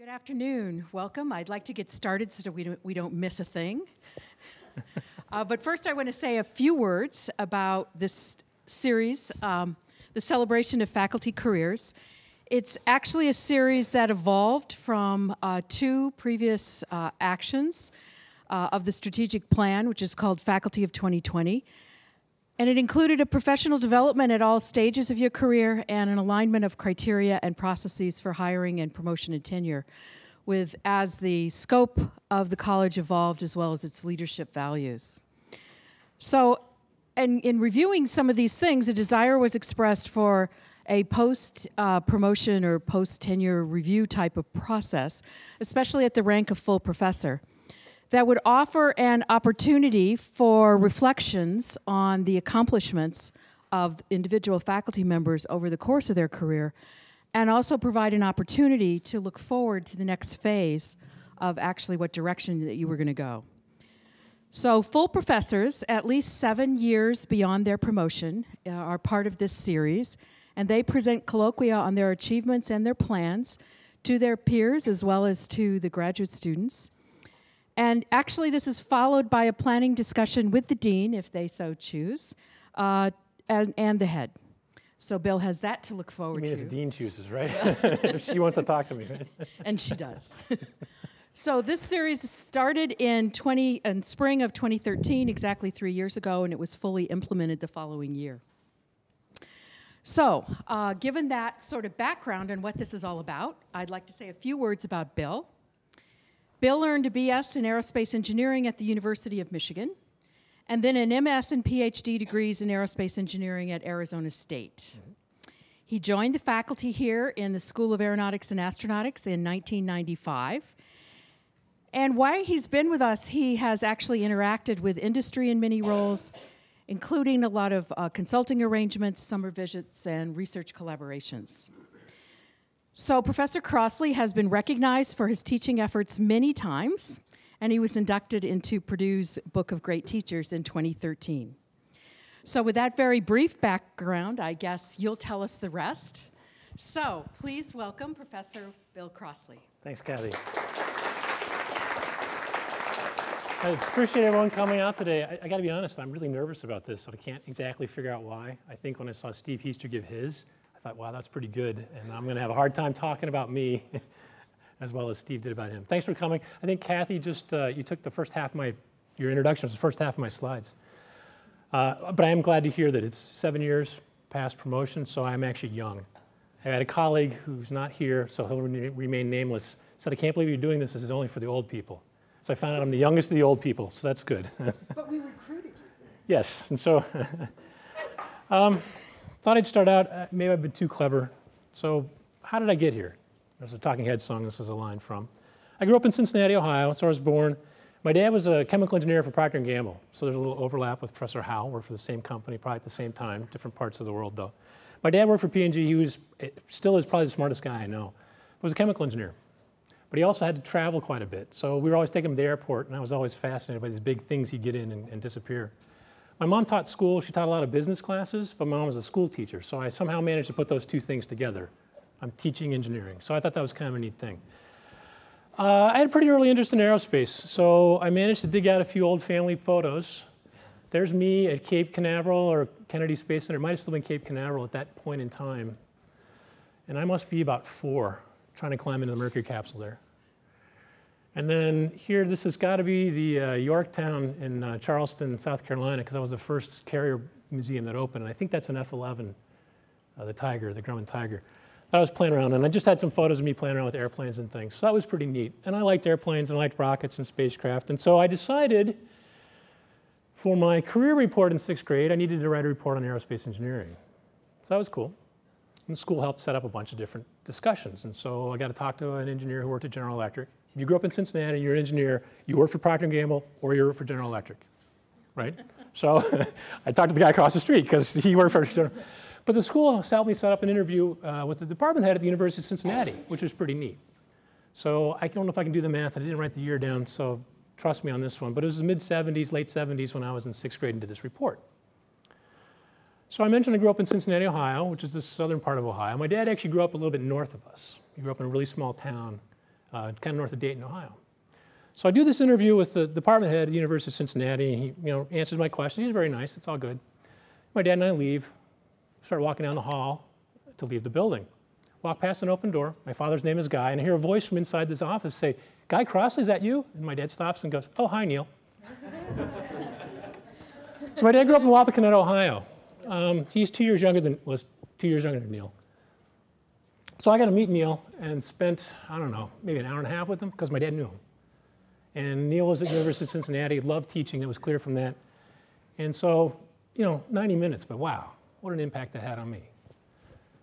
Good afternoon. Welcome. I'd like to get started so that we don't miss a thing. But first I want to say a few words about this series, the Celebration of Faculty Careers. It's actually a series that evolved from two previous actions of the strategic plan, which is called Faculty of 2020. And it included a professional development at all stages of your career and an alignment of criteria and processes for hiring and promotion and tenure, with as the scope of the college evolved as well as its leadership values. So, and in reviewing some of these things, a desire was expressed for a post-promotion or post-tenure review type of process, especially at the rank of full professor, that would offer an opportunity for reflections on the accomplishments of individual faculty members over the course of their career, and also provide an opportunity to look forward to the next phase of actually what direction that you were going to go. So full professors, at least 7 years beyond their promotion, are part of this series, and they present colloquia on their achievements and their plans to their peers as well as to the graduate students. And actually this is followed by a planning discussion with the dean, if they so choose, and the head. So Bill has that to look forward to. I mean, if the dean chooses, right? If she wants to talk to me, right? And she does. So this series started in spring of 2013, exactly 3 years ago, and it was fully implemented the following year. So given that sort of background and what this is all about, I'd like to say a few words about Bill. Bill earned a BS in aerospace engineering at the University of Michigan, and then an MS and PhD degrees in aerospace engineering at Arizona State. He joined the faculty here in the School of Aeronautics and Astronautics in 1995. And while he's been with us, he has actually interacted with industry in many roles, including a lot of consulting arrangements, summer visits, and research collaborations. So Professor Crossley has been recognized for his teaching efforts many times, and he was inducted into Purdue's Book of Great Teachers in 2013. So with that very brief background, I guess you'll tell us the rest. So please welcome Professor Bill Crossley. Thanks, Kathy. I appreciate everyone coming out today. I got to be honest, I'm really nervous about this, so I can't exactly figure out why. I think when I saw Steve Heaster give his, I thought, wow, that's pretty good, and I'm going to have a hard time talking about me as well as Steve did about him. Thanks for coming. I think, Kathy, just you took the first half of your introduction was the first half of my slides. But I am glad to hear that it's 7 years past promotion, so I'm actually young. I had a colleague who's not here, so he'll remain nameless, said, I can't believe you're doing this. This is only for the old people. So I found out I'm the youngest of the old people, so that's good. But we recruited you. Yes, and so thought I'd start out, maybe I've been too clever. So how did I get here? There's a Talking Heads song this is a line from. I grew up in Cincinnati, Ohio, so I was born. My dad was a chemical engineer for Procter & Gamble, so there's a little overlap with Professor Howe. We're for the same company, probably at the same time, different parts of the world, though. My dad worked for P&G. He was, still is probably the smartest guy I know. He was a chemical engineer. But he also had to travel quite a bit. So we were always taking him to the airport, and I was always fascinated by these big things he'd get in and disappear. My mom taught school. She taught a lot of business classes, but my mom was a school teacher. So I somehow managed to put those two things together. I'm teaching engineering. So I thought that was kind of a neat thing. I had a pretty early interest in aerospace. So I managed to dig out a few old family photos. There's me at Cape Canaveral or Kennedy Space Center. It might have still been Cape Canaveral at that point in time. And I must be about four, trying to climb into the Mercury capsule there. And then here, this has got to be the Yorktown in Charleston, South Carolina, because that was the first carrier museum that opened. And I think that's an F-11, the Tiger, the Grumman Tiger, that I was playing around. And I just had some photos of me playing around with airplanes and things. So that was pretty neat. And I liked airplanes, and I liked rockets and spacecraft. And so I decided for my career report in sixth grade, I needed to write a report on aerospace engineering. So that was cool. And the school helped set up a bunch of different discussions. And so I got to talk to an engineer who worked at General Electric. If you grew up in Cincinnati, you're an engineer, you work for Procter & Gamble, or you work for General Electric, right? So I talked to the guy across the street because he worked for General. But the school helped me set up an interview with the department head at the University of Cincinnati, which was pretty neat. So I don't know if I can do the math. I didn't write the year down, so trust me on this one. But it was the mid-'70s, late 70s when I was in sixth grade and did this report. So I mentioned I grew up in Cincinnati, Ohio, which is the southern part of Ohio. My dad actually grew up a little bit north of us. He grew up in a really small town kind of north of Dayton, Ohio. So I do this interview with the department head at the University of Cincinnati, and he answers my questions. He's very nice. It's all good. My dad and I leave, start walking down the hall to leave the building. Walk past an open door. My father's name is Guy, and I hear a voice from inside this office say, "Guy Crossley, is that you?" And my dad stops and goes, "Oh, hi, Neil." So my dad grew up in Wapakoneta, Ohio. He's 2 years younger than, was 2 years younger than Neil. So I got to meet Neil and spent, I don't know, maybe an hour and a half with him because my dad knew him. And Neil was at the University of Cincinnati, loved teaching, it was clear from that. And so, 90 minutes, but wow, what an impact that had on me.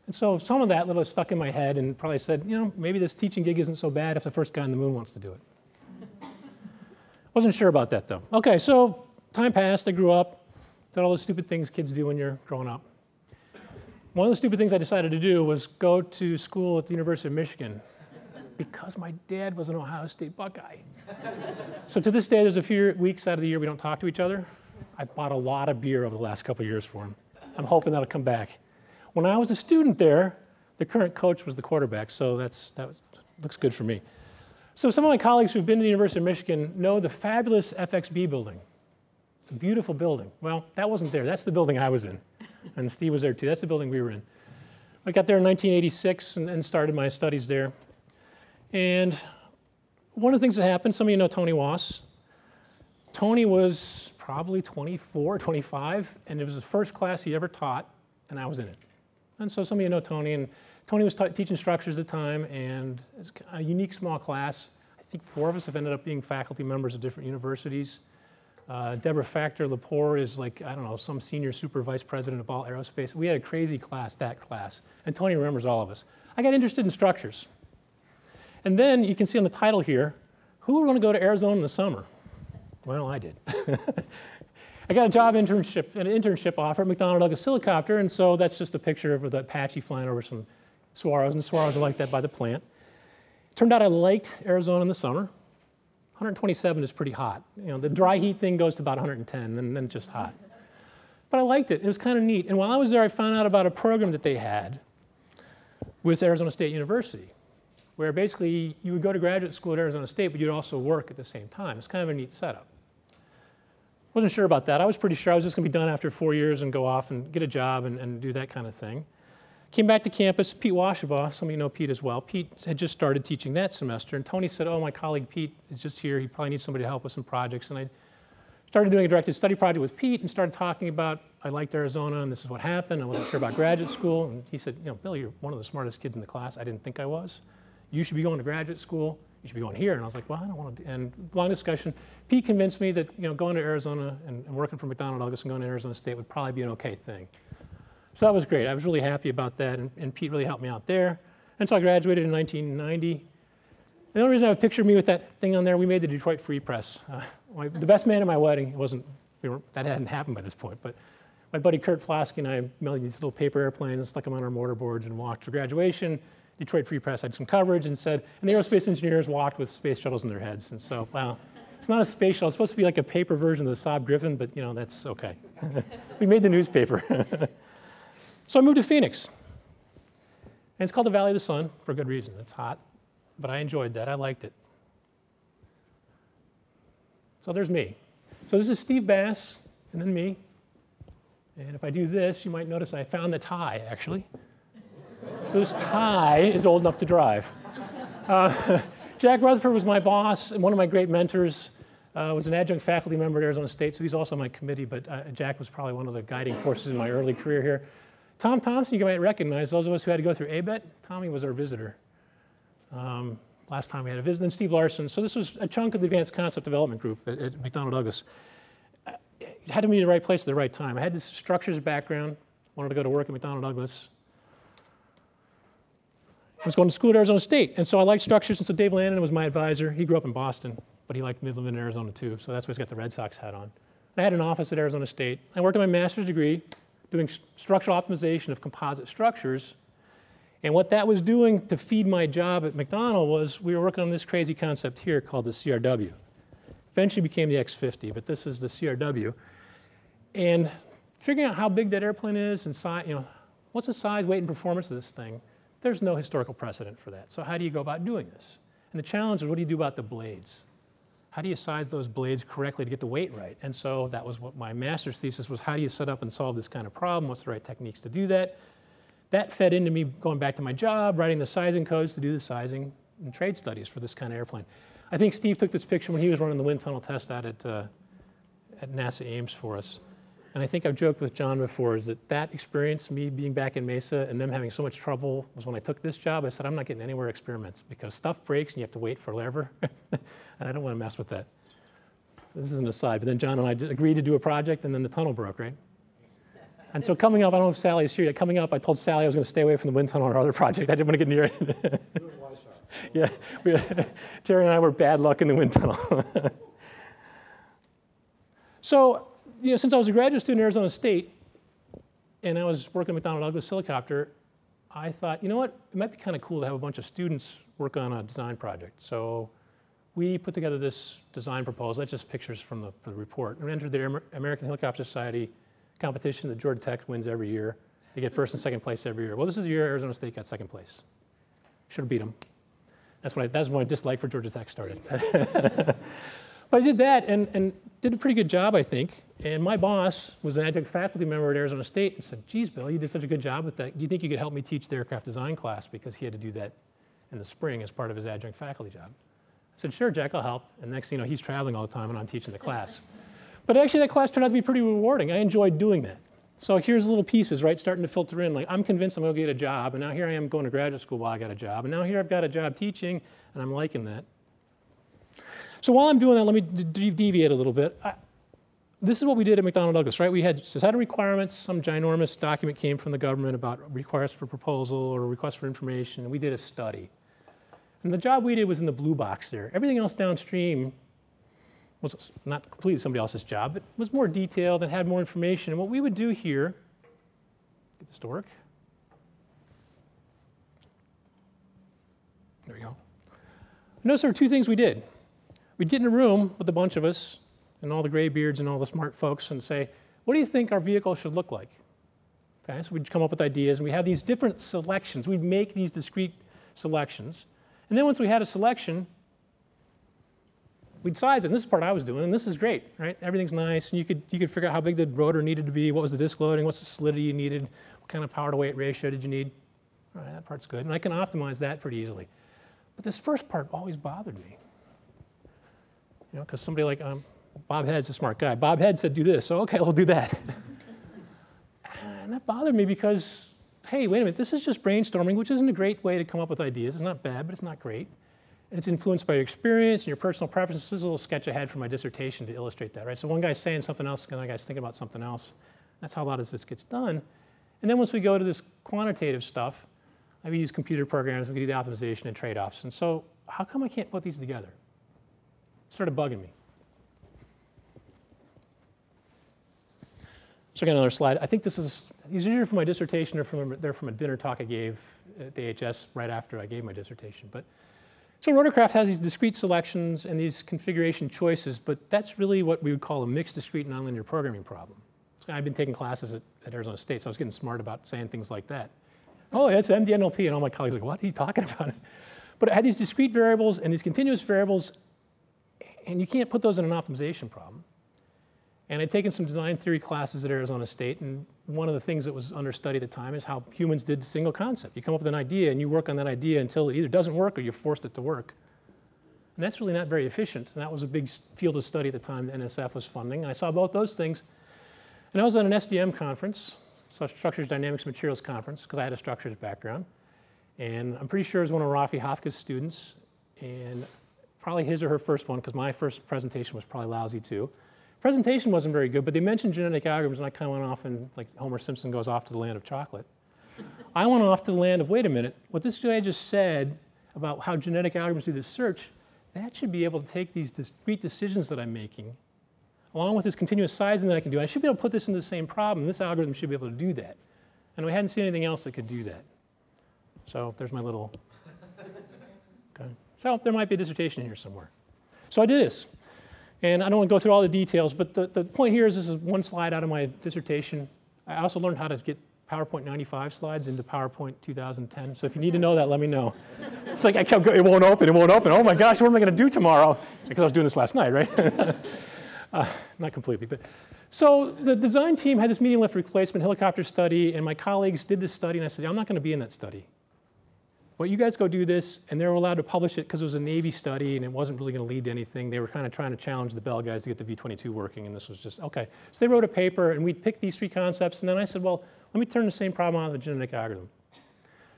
And so some of that little stuck in my head and probably said, maybe this teaching gig isn't so bad if the first guy on the moon wants to do it. Wasn't sure about that though. Okay, so time passed, I grew up, did all the stupid things kids do when you're growing up. One of the stupid things I decided to do was go to school at the University of Michigan, because my dad was an Ohio State Buckeye. So to this day, there's a few weeks out of the year we don't talk to each other. I bought a lot of beer over the last couple of years for him. I'm hoping that'll come back. When I was a student there, the current coach was the quarterback, so that looks good for me. So some of my colleagues who've been to the University of Michigan know the fabulous FXB building. It's a beautiful building. Well, that wasn't there. That's the building I was in. And Steve was there too. That's the building we were in. I got there in 1986 and started my studies there. And one of the things that happened, some of you know Tony Wass. Tony was probably 24, 25, and it was the first class he ever taught, and I was in it. And so some of you know Tony, and Tony was teaching structures at the time, and it's a unique small class. I think four of us have ended up being faculty members at different universities. Deborah Factor-Lepore is like, I don't know, some senior super vice president of Ball Aerospace. We had a crazy class, that class, and Tony remembers all of us. I got interested in structures. And then you can see on the title here, who would want to go to Arizona in the summer? Well, I did. I got a job internship, an internship offer at McDonnell Douglas Helicopter, and so that's just a picture of the Apache flying over some saguaros, and the saguaros are like that by the plant. Turned out I liked Arizona in the summer. 127 is pretty hot. The dry heat thing goes to about 110, and then it's just hot. But I liked it. It was kind of neat. And while I was there, I found out about a program that they had with Arizona State University, where basically you would go to graduate school at Arizona State, but you'd also work at the same time. It's kind of a neat setup. Wasn't sure about that. I was pretty sure I was just going to be done after 4 years and go off and get a job and do that kind of thing. Came back to campus. Pete Washabaugh, some of you know Pete as well. Pete had just started teaching that semester, and Tony said, "Oh, my colleague Pete is just here. He probably needs somebody to help with some projects." And I started doing a directed study project with Pete and started talking about I liked Arizona and this is what happened. I wasn't sure about graduate school. And he said, "Bill, you're one of the smartest kids in the class. I didn't think I was. You should be going to graduate school. You should be going here." And I was like, well, I don't want to. And long discussion, Pete convinced me that going to Arizona and working for McDonnell Douglas and going to Arizona State would probably be an okay thing. So that was great. I was really happy about that, and Pete really helped me out there. And so I graduated in 1990. The only reason I have a picture of me with that thing on there, we made the Detroit Free Press. The best man at my wedding, that hadn't happened by this point, but my buddy Kurt Flosky and I melted these little paper airplanes and stuck them on our mortar boards and walked to graduation. Detroit Free Press had some coverage and said, and the aerospace engineers walked with space shuttles in their heads. And so, wow, it's not a space shuttle. It's supposed to be like a paper version of the Saab Griffin, but that's okay. We made the newspaper. So I moved to Phoenix. And it's called the Valley of the Sun for good reason. It's hot, but I enjoyed that. I liked it. So there's me. So this is Steve Bass, and then me. And if I do this, you might notice I found the tie, actually. So this tie is old enough to drive. Jack Rutherford was my boss, and one of my great mentors was an adjunct faculty member at Arizona State, so he's also on my committee, but Jack was probably one of the guiding forces in my early career here. Tom Thompson, you might recognize, those of us who had to go through ABET, Tommy was our visitor. Last time we had a visit, and Steve Larson. So this was a chunk of the Advanced Concept Development Group at McDonnell Douglas. It had to be in the right place at the right time. I had this structures background, wanted to go to work at McDonnell Douglas. I was going to school at Arizona State, and so I liked structures, and so Dave Lannon was my advisor. He grew up in Boston, but he liked Midland, Arizona too, so that's why he's got the Red Sox hat on. I had an office at Arizona State. I worked on my master's degree doing structural optimization of composite structures, and what that was doing to feed my job at McDonnell was we were working on this crazy concept here called the CRW. Eventually became the X50, but this is the CRW. And figuring out how big that airplane is and size, what's the size, weight, and performance of this thing? There's no historical precedent for that. So how do you go about doing this? And the challenge is, what do you do about the blades? How do you size those blades correctly to get the weight right? And so that was what my master's thesis was: how do you set up and solve this kind of problem? What's the right techniques to do that? That fed into me going back to my job, writing the sizing codes to do the sizing and trade studies for this kind of airplane. I think Steve took this picture when he was running the wind tunnel test out at NASA Ames for us. And I think I've joked with John before, is that that experience, me being back in Mesa and them having so much trouble, was when I took this job. I said, I'm not getting anywhere experiments because stuff breaks and you have to wait forever. And I don't want to mess with that. So this is an aside, but then John and I agreed to do a project and then the tunnel broke, right? And so coming up, I don't know if Sally's here yet. Coming up, I told Sally I was going to stay away from the wind tunnel on our other project. I didn't want to get near it. Yeah, Terry and I were bad luck in the wind tunnel. So, you know, since I was a graduate student at Arizona State and I was working at McDonnell Douglas helicopter, I thought, you know what, it might be kind of cool to have a bunch of students work on a design project. So we put together this design proposal. That's just pictures from the report. And we entered the American Helicopter Society competition that Georgia Tech wins every year. They get first and second place every year. Well, this is the year Arizona State got second place. Should have beat them. That's when my dislike for Georgia Tech started. But I did that and did a pretty good job, I think. And my boss was an adjunct faculty member at Arizona State and said, geez, Bill, you did such a good job with that. Do you think you could help me teach the aircraft design class? Because he had to do that in the spring as part of his adjunct faculty job. I said, sure, Jack, I'll help. And next thing you know, he's traveling all the time and I'm teaching the class. But actually, that class turned out to be pretty rewarding. I enjoyed doing that. So here's little pieces, right, starting to filter in. Like, I'm convinced I'm going to get a job. And now here I am going to graduate school while I got a job. And now here I've got a job teaching, and I'm liking that. So while I'm doing that, let me deviate a little bit. This is what we did at McDonnell Douglas, right? We had societal requirements. Some ginormous document came from the government about requests for proposal or requests for information. And we did a study. And the job we did was in the blue box there. Everything else downstream was not completely somebody else's job, but was more detailed and had more information. And what we would do here, get this to work. There we go. Notice there were two things we did. We'd get in a room with a bunch of us and all the gray beards and all the smart folks and say, what do you think our vehicle should look like? Okay, so we'd come up with ideas and we have these different selections. We'd make these discrete selections. And then once we had a selection, we'd size it. And this is the part I was doing, and this is great, right? Everything's nice, and you could figure out how big the rotor needed to be, what was the disk loading, what's the solidity you needed, what kind of power to weight ratio did you need? All right, that part's good, and I can optimize that pretty easily. But this first part always bothered me, you know, because somebody like Bob Head's a smart guy. Bob Head said do this, so okay, we'll do that. And that bothered me because, hey, wait a minute, this is just brainstorming, which isn't a great way to come up with ideas. It's not bad, but it's not great. And it's influenced by your experience and your personal preferences. This is a little sketch I had for my dissertation to illustrate that, right? So one guy's saying something else, another guy's thinking about something else. That's how a lot of this gets done. And then once we go to this quantitative stuff, I mean, we use computer programs, we can do the optimization and trade-offs. And so how come I can't put these together? It started bugging me. So I got another slide. I think this is either from my dissertation or they're from a dinner talk I gave at AHS right after I gave my dissertation. But so rotorcraft has these discrete selections and these configuration choices, but that's really what we would call a mixed discrete nonlinear programming problem. I've been taking classes at Arizona State, so I was getting smart about saying things like that. Oh, that's MDNLP, and all my colleagues are like, what are you talking about? But it had these discrete variables and these continuous variables, and you can't put those in an optimization problem. And I'd taken some design theory classes at Arizona State, and one of the things that was under study at the time is how humans did single concept. You come up with an idea and you work on that idea until it either doesn't work or you forced it to work. And that's really not very efficient. And that was a big field of study at the time that NSF was funding. And I saw both those things. And I was at an SDM conference, so Structures, Dynamics, Materials conference, because I had a structures background. And I'm pretty sure it was one of Rafi Hafka's students, and probably his or her first one, because my first presentation was probably lousy too. Presentation wasn't very good, but they mentioned genetic algorithms, and I kind of went off and, like Homer Simpson goes off to the land of chocolate. I went off to the land of, wait a minute, what this guy just said about how genetic algorithms do this search, that should be able to take these discrete decisions that I'm making, along with this continuous sizing that I can do. I should be able to put this into the same problem. This algorithm should be able to do that. And we hadn't seen anything else that could do that. So there's my little, okay. So there might be a dissertation here somewhere. So I did this. And I don't want to go through all the details, but the point here is this is one slide out of my dissertation. I also learned how to get PowerPoint 95 slides into PowerPoint 2010. So if you need to know that, let me know. It's like I kept going, it won't open, it won't open. Oh my gosh, what am I going to do tomorrow? Because I was doing this last night, right? Not completely, but. So the design team had this medium lift replacement helicopter study, and my colleagues did this study, and I said, I'm not going to be in that study. Well, you guys go do this, and they were allowed to publish it because it was a Navy study, and it wasn't really going to lead to anything. They were kind of trying to challenge the Bell guys to get the V-22 working, and this was just, okay. So they wrote a paper, and we picked these three concepts, and then I said, well, let me turn the same problem on the genetic algorithm.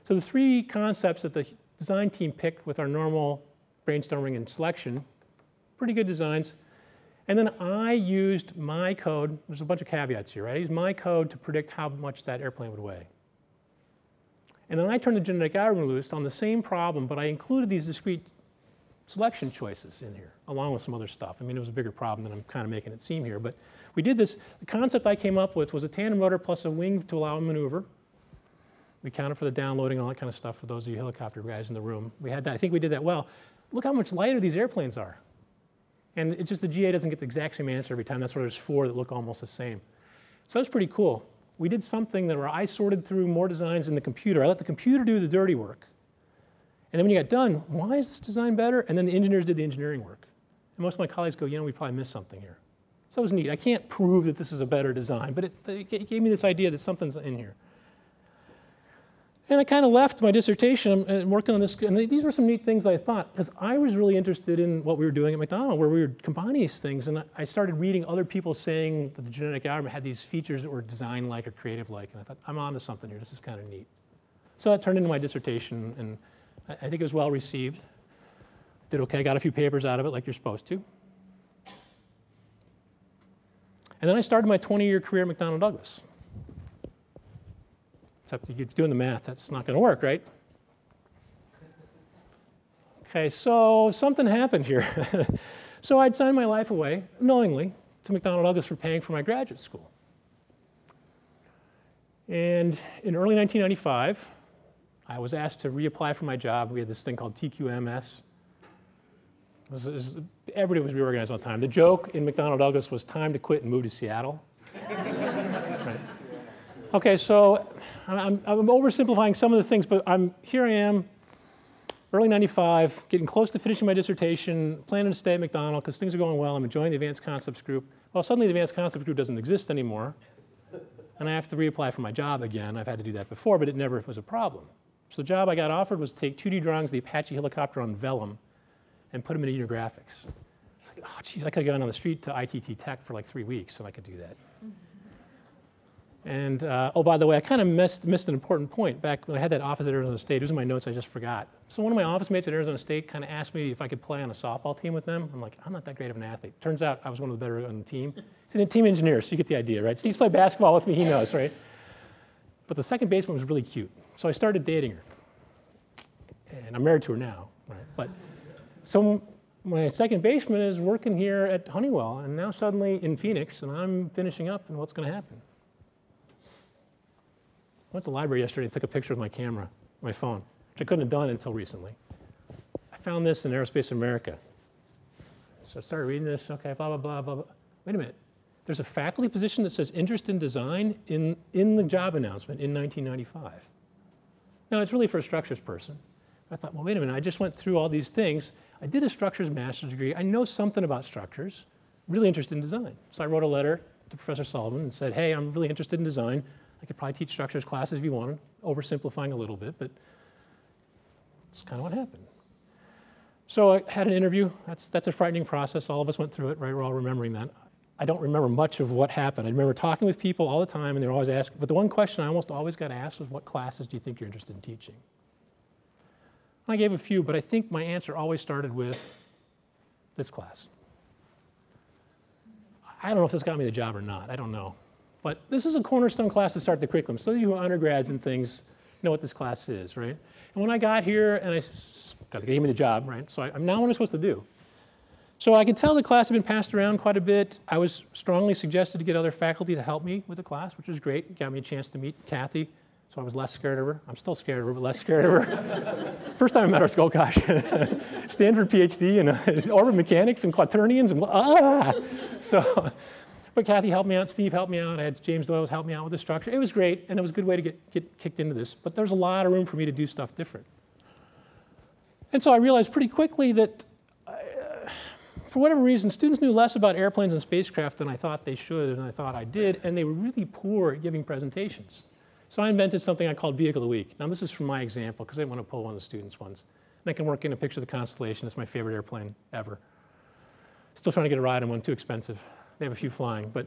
So the three concepts that the design team picked with our normal brainstorming and selection, pretty good designs. And then I used my code, there's a bunch of caveats here, right? I used my code to predict how much that airplane would weigh. And then I turned the genetic algorithm loose on the same problem, but I included these discrete selection choices in here, along with some other stuff. I mean, it was a bigger problem than I'm kind of making it seem here, but we did this. The concept I came up with was a tandem rotor plus a wing to allow a maneuver. We counted for the downloading, all that kind of stuff for those of you helicopter guys in the room. We had that, I think we did that well. Look how much lighter these airplanes are. And it's just the GA doesn't get the exact same answer every time. That's why there's four that look almost the same. So that's pretty cool. We did something where I sorted through more designs in the computer. I let the computer do the dirty work. And then when you got done, why is this design better? And then the engineers did the engineering work. And most of my colleagues go, you know, we probably missed something here. So it was neat. I can't prove that this is a better design, but it gave me this idea that something's in here. And I kind of left my dissertation and working on this. And these were some neat things I thought, because I was really interested in what we were doing at McDonnell, where we were combining these things. And I started reading other people saying that the genetic algorithm had these features that were design-like or creative-like. And I thought, I'm onto something here. This is kind of neat. So that turned into my dissertation. And I think it was well received. Did OK. Got a few papers out of it, like you're supposed to. And then I started my 20-year career at McDonnell Douglas. Except you get doing the math, that's not going to work, right? Okay, so something happened here. So I'd signed my life away, knowingly, to McDonnell Douglas for paying for my graduate school. And in early 1995, I was asked to reapply for my job. We had this thing called TQMS. Everybody was reorganized all the time. The joke in McDonnell Douglas was time to quit and move to Seattle. Okay, so I'm oversimplifying some of the things, but here I am, early 95, getting close to finishing my dissertation, planning to stay at McDonnell because things are going well. I'm enjoying the Advanced Concepts Group. Well, suddenly the Advanced Concepts Group doesn't exist anymore, and I have to reapply for my job again. I've had to do that before, but it never was a problem. So the job I got offered was to take 2D drawings of the Apache helicopter on vellum and put them into Unographics. I was like, oh, geez, I could have gone on the street to ITT Tech for like 3 weeks, and I could do that. And oh, by the way, I kind of missed an important point back when I had that office at Arizona State. It was in my notes, I just forgot. So one of my office mates at Arizona State kind of asked me if I could play on a softball team with them. I'm like, I'm not that great of an athlete. Turns out I was one of the better on the team. He's a team engineer, so you get the idea, right? So he's played basketball with me, he knows, right? But the second baseman was really cute. So I started dating her. And I'm married to her now, right? But so my second baseman is working here at Honeywell, and now suddenly in Phoenix, and I'm finishing up, and what's going to happen? I went to the library yesterday and took a picture of my camera, my phone, which I couldn't have done until recently. I found this in Aerospace America. So I started reading this, okay, blah, blah, blah, blah, blah. Wait a minute. There's a faculty position that says interest in design in the job announcement in 1995. Now, it's really for a structures person. I thought, well, wait a minute. I just went through all these things. I did a structures master's degree. I know something about structures, really interested in design. So I wrote a letter to Professor Sullivan and said, hey, I'm really interested in design. I could probably teach structures classes if you wanted, oversimplifying a little bit, but that's kind of what happened. So I had an interview. That's a frightening process. All of us went through it, right? We're all remembering that. I don't remember much of what happened. I remember talking with people all the time, and they were always asking. But the one question I almost always got asked was, what classes do you think you're interested in teaching? And I gave a few, but I think my answer always started with this class. I don't know if this got me the job or not. I don't know. But this is a cornerstone class to start the curriculum. So you who are undergrads and things know what this class is, right? And when I got here, and they gave me the job, right? So I'm now what I'm supposed to do. So I could tell the class had been passed around quite a bit. I was strongly suggested to get other faculty to help me with the class, which was great. It got me a chance to meet Kathy, so I was less scared of her. I'm still scared of her, but less scared of her. First time I met her, I was like, oh gosh, Stanford PhD in orbit mechanics and quaternions and ah, so. But Kathy helped me out, Steve helped me out, I had James Doyle help me out with the structure. It was great, and it was a good way to get kicked into this, but there's a lot of room for me to do stuff different. And so I realized pretty quickly that, for whatever reason, students knew less about airplanes and spacecraft than I thought they should, and I thought I did, and they were really poor at giving presentations. So I invented something I called Vehicle of the Week. Now this is from my example, because I didn't want to pull one of the students' ones. And I can work in a picture of the Constellation. It's my favorite airplane ever. Still trying to get a ride on one, too expensive. They have a few flying. But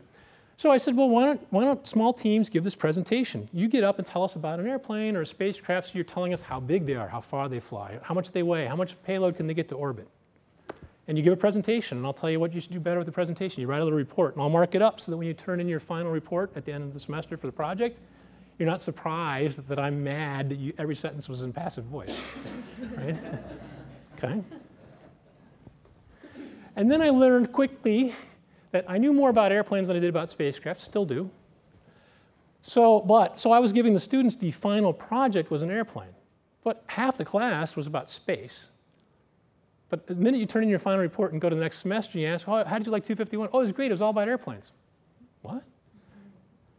so I said, well, why don't small teams give this presentation? You get up and tell us about an airplane or a spacecraft, so you're telling us how big they are, how far they fly, how much they weigh, how much payload can they get to orbit. And you give a presentation, and I'll tell you what you should do better with the presentation. You write a little report, and I'll mark it up so that when you turn in your final report at the end of the semester for the project, you're not surprised that I'm mad that every sentence was in passive voice, right? Okay. And then I learned quickly that I knew more about airplanes than I did about spacecraft, still do. So I was giving the students the final project was an airplane, but half the class was about space. But the minute you turn in your final report and go to the next semester, you ask, oh, how did you like 251? Oh, it was great, it was all about airplanes. What?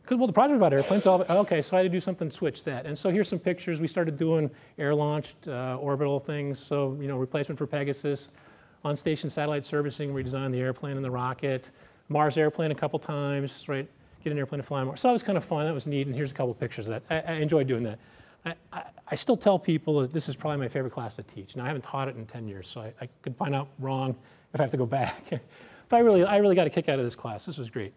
Because, well, the project was about airplanes, so okay, so I had to do something to switch that. And so here's some pictures. We started doing air-launched orbital things, so, you know, replacement for Pegasus. On-station satellite servicing, redesigned the airplane and the rocket. Mars airplane a couple times, right? Get an airplane to fly on Mars. So that was kind of fun, that was neat, and here's a couple of pictures of that. I enjoyed doing that. I still tell people that this is probably my favorite class to teach. Now, I haven't taught it in 10 years, so I could find out wrong if I have to go back. But I really got a kick out of this class. This was great.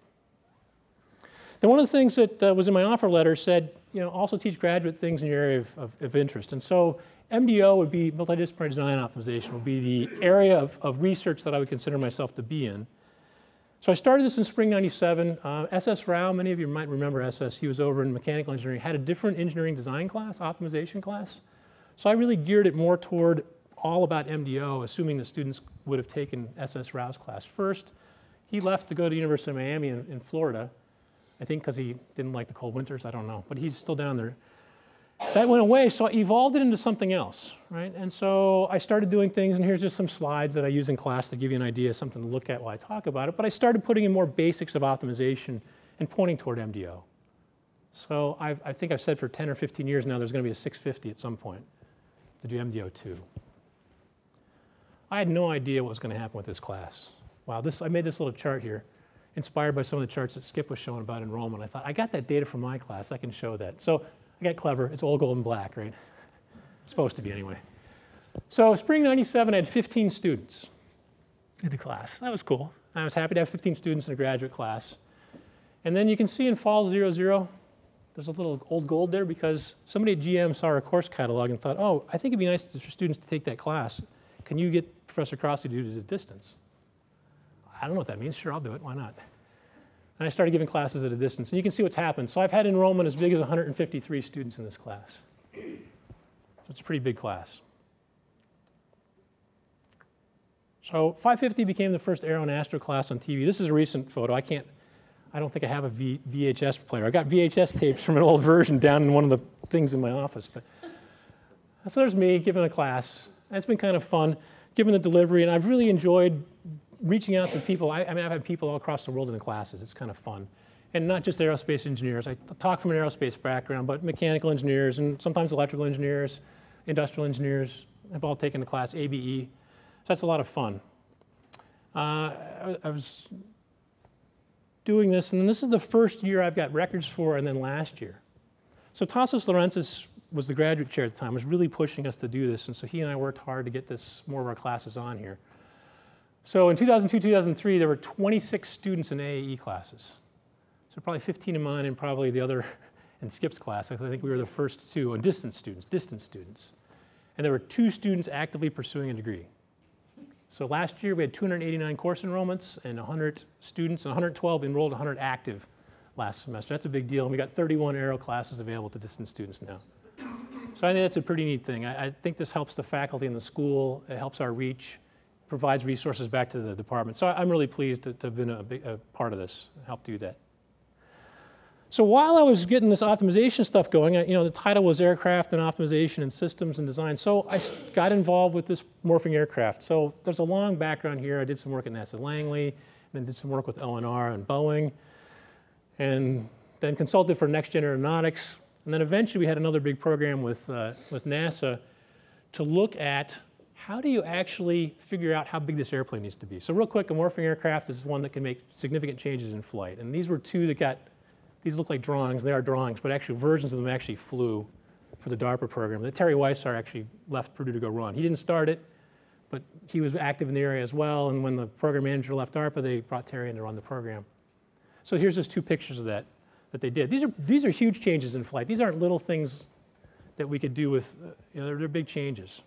Then one of the things that was in my offer letter said, you know, also teach graduate things in your area of interest. And so MDO would be, multidisciplinary design optimization, would be the area of research that I would consider myself to be in. So I started this in spring 97. S.S. Rao, many of you might remember S.S., he was over in mechanical engineering, had a different engineering design class, optimization class. So I really geared it more toward all about MDO, assuming the students would have taken S.S. Rao's class first. He left to go to the University of Miami in Florida, I think because he didn't like the cold winters, I don't know, but he's still down there. That went away, so I evolved it into something else, right? And so I started doing things, and here's just some slides that I use in class to give you an idea, something to look at while I talk about it, but I started putting in more basics of optimization and pointing toward MDO. So I think I've said for 10 or 15 years now there's going to be a 650 at some point to do MDO 2. I had no idea what was going to happen with this class. Wow, I made this little chart here, inspired by some of the charts that Skip was showing about enrollment. I thought, I got that data from my class, I can show that. So I got clever, it's all gold and black, right? It's supposed to be anyway. So spring 97, I had 15 students in the class. That was cool. I was happy to have 15 students in a graduate class. And then you can see in fall 00, there's a little old gold there because somebody at GM saw our course catalog and thought, oh, I think it'd be nice for students to take that class. Can you get Professor Crossley to do it at a distance? I don't know what that means. Sure, I'll do it. Why not? And I started giving classes at a distance. And you can see what's happened. So I've had enrollment as big as 153 students in this class. So it's a pretty big class. So 550 became the first Aero and Astro class on TV. This is a recent photo. I don't think I have a VHS player. I got VHS tapes from an old version down in one of the things in my office. But so there's me giving a class. It's been kind of fun, giving the delivery, and I've really enjoyed reaching out to people. I mean, I've had people all across the world in the classes. It's kind of fun. And not just aerospace engineers. I talk from an aerospace background, but mechanical engineers and sometimes electrical engineers, industrial engineers have all taken the class, ABE. So that's a lot of fun. I was doing this, and this is the first year I've got records for, and then last year. So Tassos Laurensis was the graduate chair at the time, was really pushing us to do this, and so he and I worked hard to get this, more of our classes on here. So in 2002, 2003, there were 26 students in AAE classes. So probably 15 in mine and probably the other in Skip's class. I think we were the first two on distance students. And there were 2 students actively pursuing a degree. So last year we had 289 course enrollments and 100 students, and 112 enrolled, 100 active last semester. That's a big deal. And we got 31 aero classes available to distance students now. So I think that's a pretty neat thing. I think this helps the faculty and the school. It helps our reach. Provides resources back to the department. So I'm really pleased to have been a part of this, help do that. So while I was getting this optimization stuff going, you know, the title was Aircraft and Optimization and Systems and Design. So I got involved with this morphing aircraft. So there's a long background here. I did some work at NASA Langley. and did some work with LNR and Boeing, and then consulted for Next Gen Aeronautics. And then eventually we had another big program with NASA to look at how do you actually figure out how big this airplane needs to be. So real quick, a morphing aircraft is one that can make significant changes in flight. And these were two that got, these look like drawings, they are drawings, but actually versions of them actually flew for the DARPA program that Terry Weissar actually left Purdue to go run. He didn't start it, but he was active in the area as well. And when the program manager left DARPA, they brought Terry in to run the program. So here's just two pictures of that that they did. These are huge changes in flight. These aren't little things that we could do with, you know, they're big changes.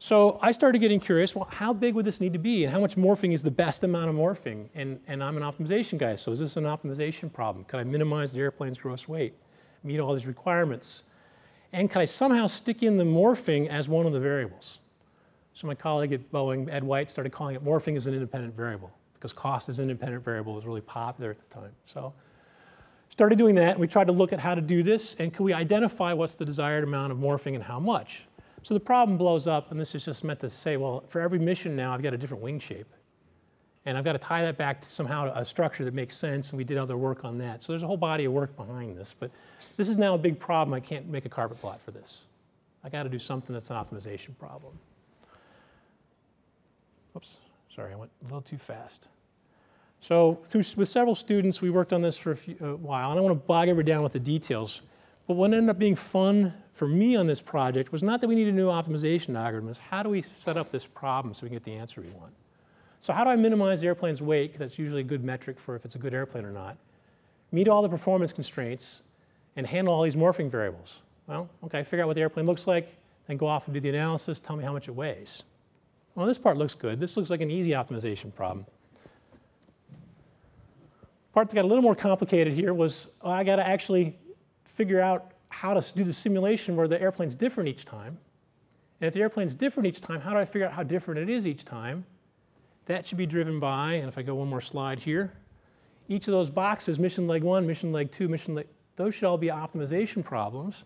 So I started getting curious, well, how big would this need to be? And how much morphing is the best amount of morphing? And I'm an optimization guy, so is this an optimization problem? Could I minimize the airplane's gross weight, meet all these requirements? And could I somehow stick in the morphing as one of the variables? So my colleague at Boeing, Ed White, started calling it morphing as an independent variable, because cost as an independent variable was really popular at the time. So started doing that, and we tried to look at how to do this, and could we identify what's the desired amount of morphing and how much? So the problem blows up, and this is just meant to say, well, for every mission now, I've got a different wing shape. And I've got to tie that back to somehow a structure that makes sense, and we did other work on that. So there's a whole body of work behind this, but this is now a big problem. I can't make a carpet plot for this. I got to do something that's an optimization problem. Oops, sorry, I went a little too fast. So with several students, we worked on this for a while, and I don't want to bog everybody down with the details. But what ended up being fun for me on this project was not that we needed a new optimization algorithm, it's how do we set up this problem so we can get the answer we want. So how do I minimize the airplane's weight, because that's usually a good metric for if it's a good airplane or not, meet all the performance constraints, and handle all these morphing variables? Well, okay, figure out what the airplane looks like, then go off and do the analysis, tell me how much it weighs. Well, this part looks good. This looks like an easy optimization problem. The part that got a little more complicated here was, oh, I got to actually figure out how to do the simulation where the airplane's different each time. And if the airplane's different each time, how do I figure out how different it is each time? That should be driven by, and if I go one more slide here, each of those boxes, mission leg one, mission leg two, mission leg, those should all be optimization problems.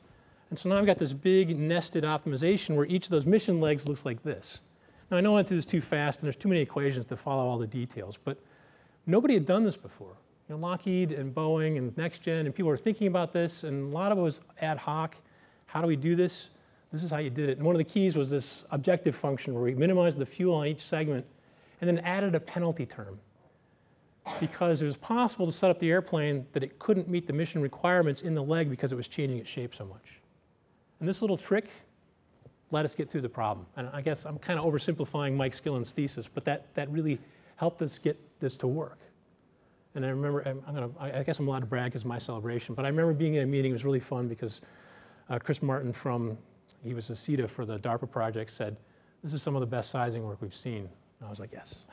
And so now I've got this big nested optimization where each of those mission legs looks like this. Now I know I went through this too fast and there's too many equations to follow all the details, but nobody had done this before. You know, Lockheed and Boeing and Next Gen, and people were thinking about this, and a lot of it was ad hoc. How do we do this? This is how you did it. And one of the keys was this objective function where we minimized the fuel on each segment and then added a penalty term, because it was possible to set up the airplane that it couldn't meet the mission requirements in the leg because it was changing its shape so much. And this little trick let us get through the problem. And I guess I'm kind of oversimplifying Mike Skillen's thesis, but that really helped us get this to work. And I remember, I guess I'm allowed to brag because it's my celebration, but I remember being in a meeting. It was really fun because Chris Martin he was the CETA for the DARPA project, said, this is some of the best sizing work we've seen. And I was like, yes.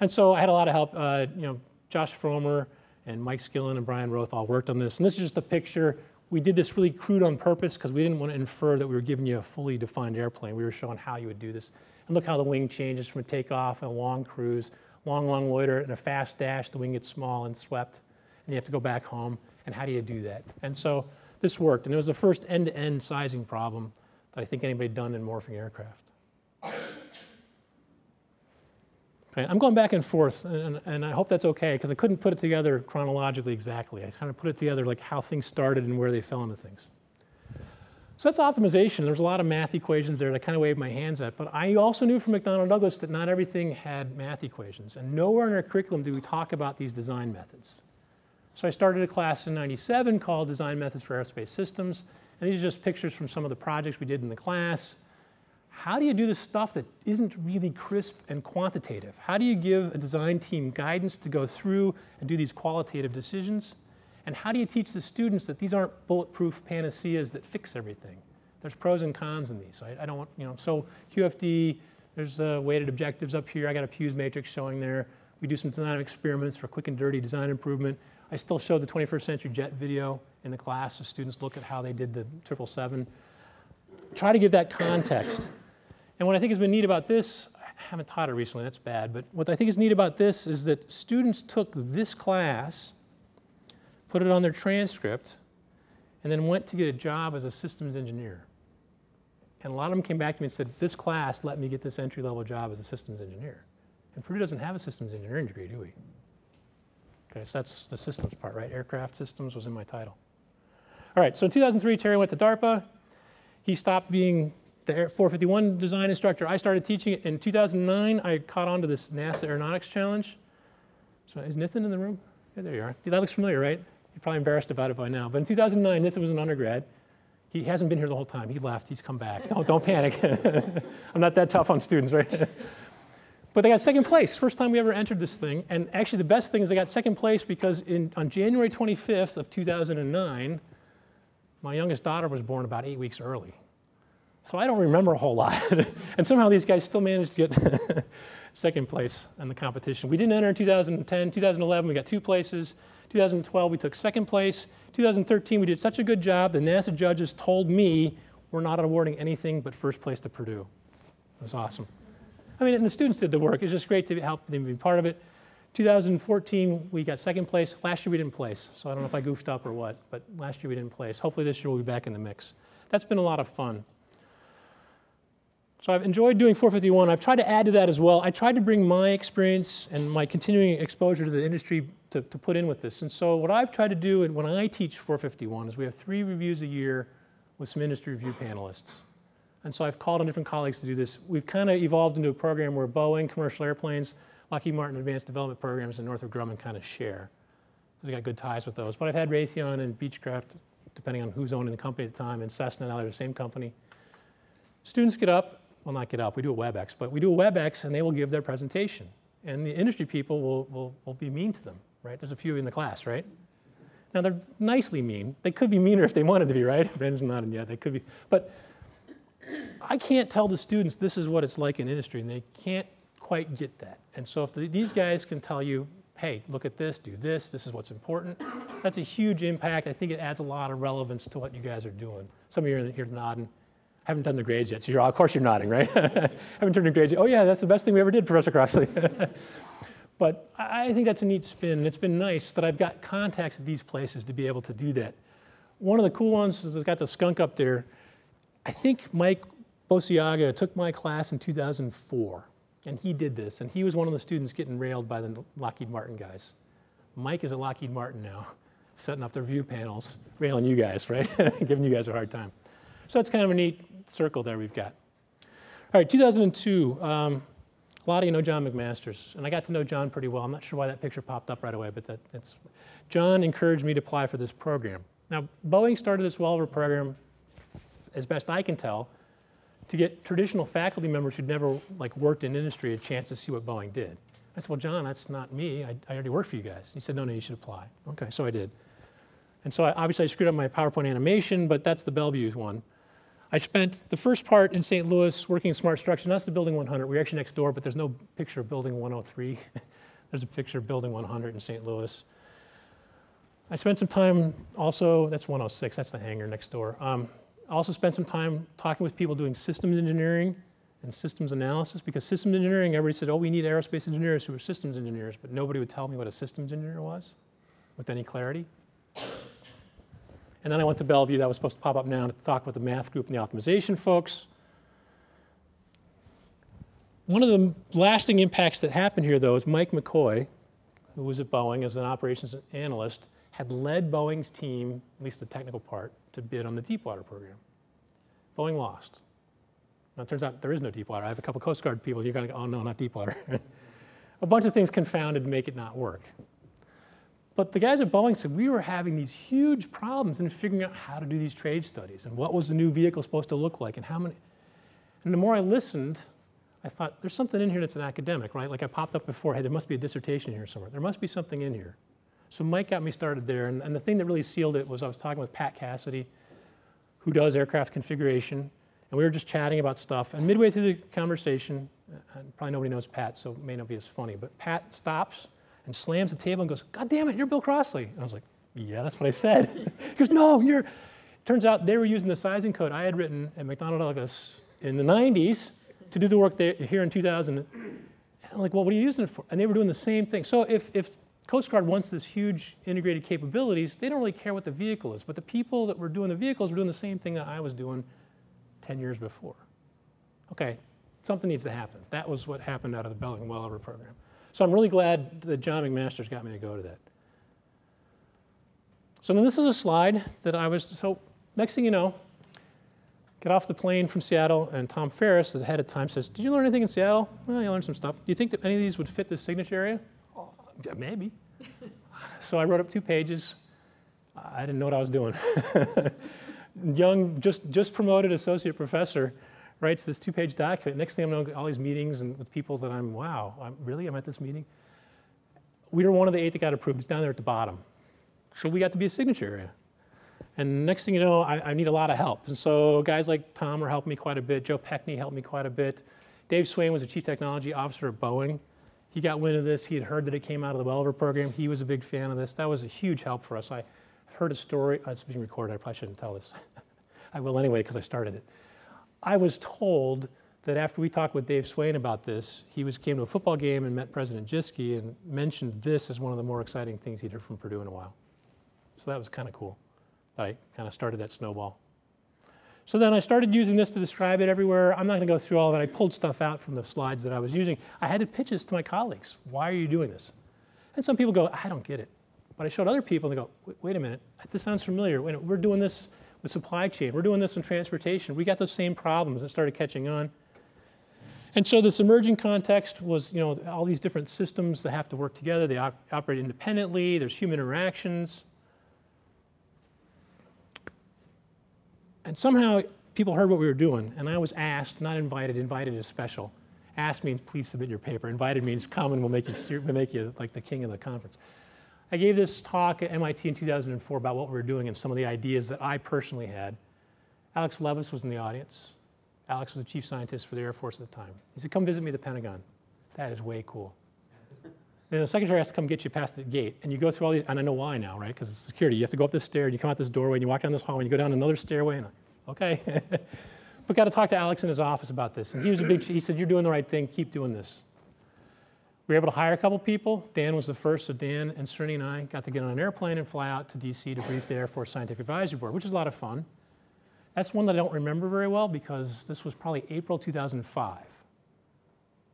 And so I had a lot of help. You know, Josh Fromer and Mike Skillen and Brian Roth all worked on this. And this is just a picture. We did this really crude on purpose because we didn't want to infer that we were giving you a fully defined airplane. We were showing how you would do this. And look how the wing changes from a takeoff and a long cruise, long loiter, and a fast dash. The wing gets small and swept, and you have to go back home. And how do you do that? And so this worked. And it was the first end-to-end sizing problem that I think anybody had done in morphing aircraft. Okay, I'm going back and forth, and I hope that's okay, because I couldn't put it together chronologically exactly. I kind of put it together like how things started and where they fell into things. So that's optimization. There's a lot of math equations there that I kind of waved my hands at, but I also knew from McDonnell Douglas that not everything had math equations, and nowhere in our curriculum do we talk about these design methods. So I started a class in '97 called Design Methods for Aerospace Systems, and these are just pictures from some of the projects we did in the class. How do you do this stuff that isn't really crisp and quantitative? How do you give a design team guidance to go through and do these qualitative decisions? And how do you teach the students that these aren't bulletproof panaceas that fix everything? There's pros and cons in these. I don't want, you know, so QFD, there's weighted objectives up here. I got a Pugh's matrix showing there. We do some design experiments for quick and dirty design improvement. I still showed the 21st Century Jet video in the class, so students look at how they did the 777. Try to give that context. And what I think has been neat about this, I haven't taught it recently, that's bad, but what I think is neat about this is that students took this class, put it on their transcript, and then went to get a job as a systems engineer. And a lot of them came back to me and said, this class let me get this entry-level job as a systems engineer. And Purdue doesn't have a systems engineering degree, do we? Okay, so that's the systems part, right? Aircraft systems was in my title. All right, so in 2003, Terry went to DARPA. He stopped being the 451 design instructor. I started teaching it. In 2009, I caught on to this NASA Aeronautics Challenge. So is Nathan in the room? Yeah, there you are. That looks familiar, right? You're probably embarrassed about it by now. But in 2009, Nathan was an undergrad. He hasn't been here the whole time. He left. He's come back. Don't panic. I'm not that tough on students, right? But they got second place, first time we ever entered this thing. And actually, the best thing is they got second place because on January 25th of 2009, my youngest daughter was born about 8 weeks early. So I don't remember a whole lot. And somehow these guys still managed to get second place in the competition. We didn't enter in 2010. 2011, we got 2 places. 2012, we took second place. 2013, we did such a good job, the NASA judges told me we're not awarding anything but first place to Purdue. It was awesome. I mean, and the students did the work. It's just great to help them be part of it. 2014, we got second place. Last year, we didn't place. So I don't know if I goofed up or what, but last year, we didn't place. Hopefully, this year, we'll be back in the mix. That's been a lot of fun. So I've enjoyed doing 451. I've tried to add to that as well. I tried to bring my experience and my continuing exposure to the industry to put in with this. And so what I've tried to do when I teach 451 is we have 3 reviews a year with some industry review panelists. And so I've called on different colleagues to do this. We've kind of evolved into a program where Boeing commercial airplanes, Lockheed Martin Advanced Development Programs, and Northrop Grumman kind of share. We've got good ties with those. But I've had Raytheon and Beechcraft, depending on who's owning the company at the time, and Cessna, now they're the same company. Students get up, well, not get up, we do a WebEx, but we do a WebEx, and they will give their presentation. And the industry people will be mean to them, right? There's a few in the class, right? Now, they're nicely mean. They could be meaner if they wanted to be, right? Brandon's nodding, yeah, they could be. But I can't tell the students this is what it's like in industry, and they can't quite get that. And so if these guys can tell you, hey, look at this, do this, this is what's important, that's a huge impact. I think it adds a lot of relevance to what you guys are doing. Some of you are here nodding. I haven't done the grades yet, so you're, of course you're nodding, right? I haven't turned the grades yet. Oh, yeah, that's the best thing we ever did, Professor Crossley. But I think that's a neat spin, and it's been nice that I've got contacts at these places to be able to do that. One of the cool ones is I've got the skunk up there. I think Mike Bosiaga took my class in 2004, and he did this, and he was one of the students getting railed by the Lockheed Martin guys. Mike is at Lockheed Martin now, setting up the review panels, railing you guys, right? Giving you guys a hard time. So that's kind of a neat circle there we've got. All right, 2002, a lot of you know John McMasters, and I got to know John pretty well. I'm not sure why that picture popped up right away, but that's John encouraged me to apply for this program. Now, Boeing started this well-over program, as best I can tell, to get traditional faculty members who'd never worked in industry a chance to see what Boeing did. I said, well, John, that's not me. I already work for you guys. He said, no, you should apply. Okay, so I did. And so obviously I screwed up my PowerPoint animation, but that's the Bellevue one. I spent the first part in St. Louis working in smart structure. That's the Building 100. We're actually next door, but there's no picture of Building 103. There's a picture of Building 100 in St. Louis. I spent some time also, that's 106, that's the hangar next door. I also spent some time talking with people doing systems engineering and systems analysis, because systems engineering, everybody said, oh, we need aerospace engineers who are systems engineers, but nobody would tell me what a systems engineer was with any clarity. And then I went to Bellevue, that was supposed to pop up now, to talk with the math group and the optimization folks. One of the lasting impacts that happened here, though, is Mike McCoy, who was at Boeing as an operations analyst, had led Boeing's team, at least the technical part, to bid on the Deepwater program. Boeing lost. Now, it turns out there is no Deepwater. I have a couple Coast Guard people, you're going to go, oh, no, not Deepwater. A bunch of things confounded to make it not work. But the guys at Boeing said we were having these huge problems in figuring out how to do these trade studies and what was the new vehicle supposed to look like and how many. And the more I listened, I thought, there's something in here that's an academic, right? Like I popped up before, hey, there must be a dissertation here somewhere. There must be something in here. So Mike got me started there. And the thing that really sealed it was I was talking with Pat Cassidy, who does aircraft configuration. And we were just chatting about stuff. And midway through the conversation, and probably nobody knows Pat, so it may not be as funny, but Pat stops and slams the table and goes, God damn it, you're Bill Crossley. And I was like, yeah, that's what I said. He goes, no, you're. Turns out they were using the sizing code I had written at McDonnell Douglas in the 90s to do the work there, here in 2000. And I'm like, well, what are you using it for? And they were doing the same thing. So if Coast Guard wants this huge integrated capabilities, they don't really care what the vehicle is. But the people that were doing the vehicles were doing the same thing that I was doing 10 years before. Okay, something needs to happen. That was what happened out of the Belgian Wellover program. So I'm really glad that John McMasters got me to go to that. So then this is a slide that I was, so next thing you know, get off the plane from Seattle, and Tom Ferris, the head of time, says, did you learn anything in Seattle? Well, you learned some stuff. Do you think that any of these would fit this signature area? Oh, yeah, maybe. So I wrote up 2 pages. I didn't know what I was doing. Young, just promoted associate professor, writes this 2-page document. Next thing I know, all these meetings and with people that I'm, wow, I'm at this meeting? We were one of the 8 that got approved. It's down there at the bottom. So we got to be a signature area. And next thing you know, I need a lot of help. And so guys like Tom were helping me quite a bit. Joe Peckney helped me quite a bit. Dave Swain was the chief technology officer at Boeing. He got wind of this. He had heard that it came out of the Wellover program. He was a big fan of this. That was a huge help for us. I've heard a story. It's being recorded. I probably shouldn't tell this. I will anyway because I started it. I was told that after we talked with Dave Swain about this, he came to a football game and met President Jischke and mentioned this as one of the more exciting things he'd heard from Purdue in a while. So that was kind of cool. I kind of started that snowball. So then I started using this to describe it everywhere. I'm not going to go through all of it. I pulled stuff out from the slides that I was using. I had to pitch this to my colleagues. Why are you doing this? And some people go, I don't get it. But I showed other people and they go, wait a minute, this sounds familiar. Wait a minute. We're doing this with supply chain. We're doing this in transportation. We got those same problems and started catching on. And so this emerging context was, you know, all these different systems that have to work together. They operate independently. There's human interactions. And somehow people heard what we were doing, and I was asked, not invited, invited is special. Asked means please submit your paper. Invited means come and we'll make you like the king of the conference. I gave this talk at MIT in 2004 about what we were doing and some of the ideas that I personally had. Alex Levis was in the audience. Alex was the chief scientist for the Air Force at the time. He said, come visit me at the Pentagon. That is way cool. Then the secretary has to come get you past the gate, and you go through all these, and I know why now, right? Because it's security. You have to go up this stair, and you come out this doorway, and you walk down this hallway, and you go down another stairway, and okay. But got to talk to Alex in his office about this, and he was a big, he said, you're doing the right thing, keep doing this. We were able to hire a couple people. Dan was the first, so Dan and Cerny and I got to get on an airplane and fly out to DC to brief the Air Force Scientific Advisory Board, which is a lot of fun. That's one that I don't remember very well because this was probably April 2005.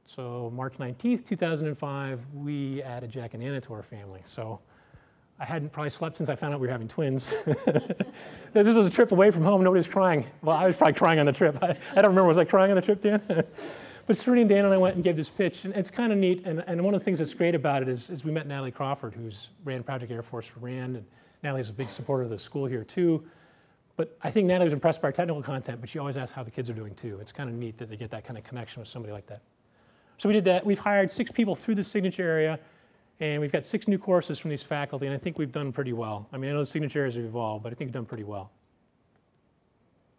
So March 19th, 2005, we added Jack and Anna to our family. So I hadn't probably slept since I found out we were having twins. This was a trip away from home. Nobody was crying. Well, I was probably crying on the trip. I don't remember. Was I crying on the trip, Dan? But Serena and Dan and I went and gave this pitch. And it's kind of neat. And one of the things that's great about it is we met Natalie Crawford, who's ran Project Air Force for RAND. And Natalie's a big supporter of the school here, too. But I think Natalie was impressed by our technical content, but she always asks how the kids are doing, too. It's kind of neat that they get that kind of connection with somebody like that. So we did that. We've hired 6 people through the signature area, and we've got 6 new courses from these faculty, and I think we've done pretty well. I mean, I know the signature areas have evolved, but I think we've done pretty well.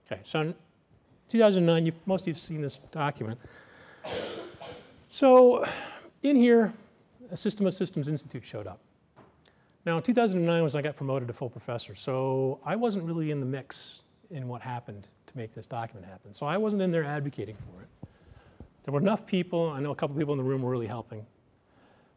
Okay, so in 2009, most of you have seen this document. So in here, a System of Systems Institute showed up. Now, 2009 was when I got promoted to full professor, so I wasn't really in the mix in what happened to make this document happen. So I wasn't in there advocating for it. There were enough people. I know a couple people in the room were really helping.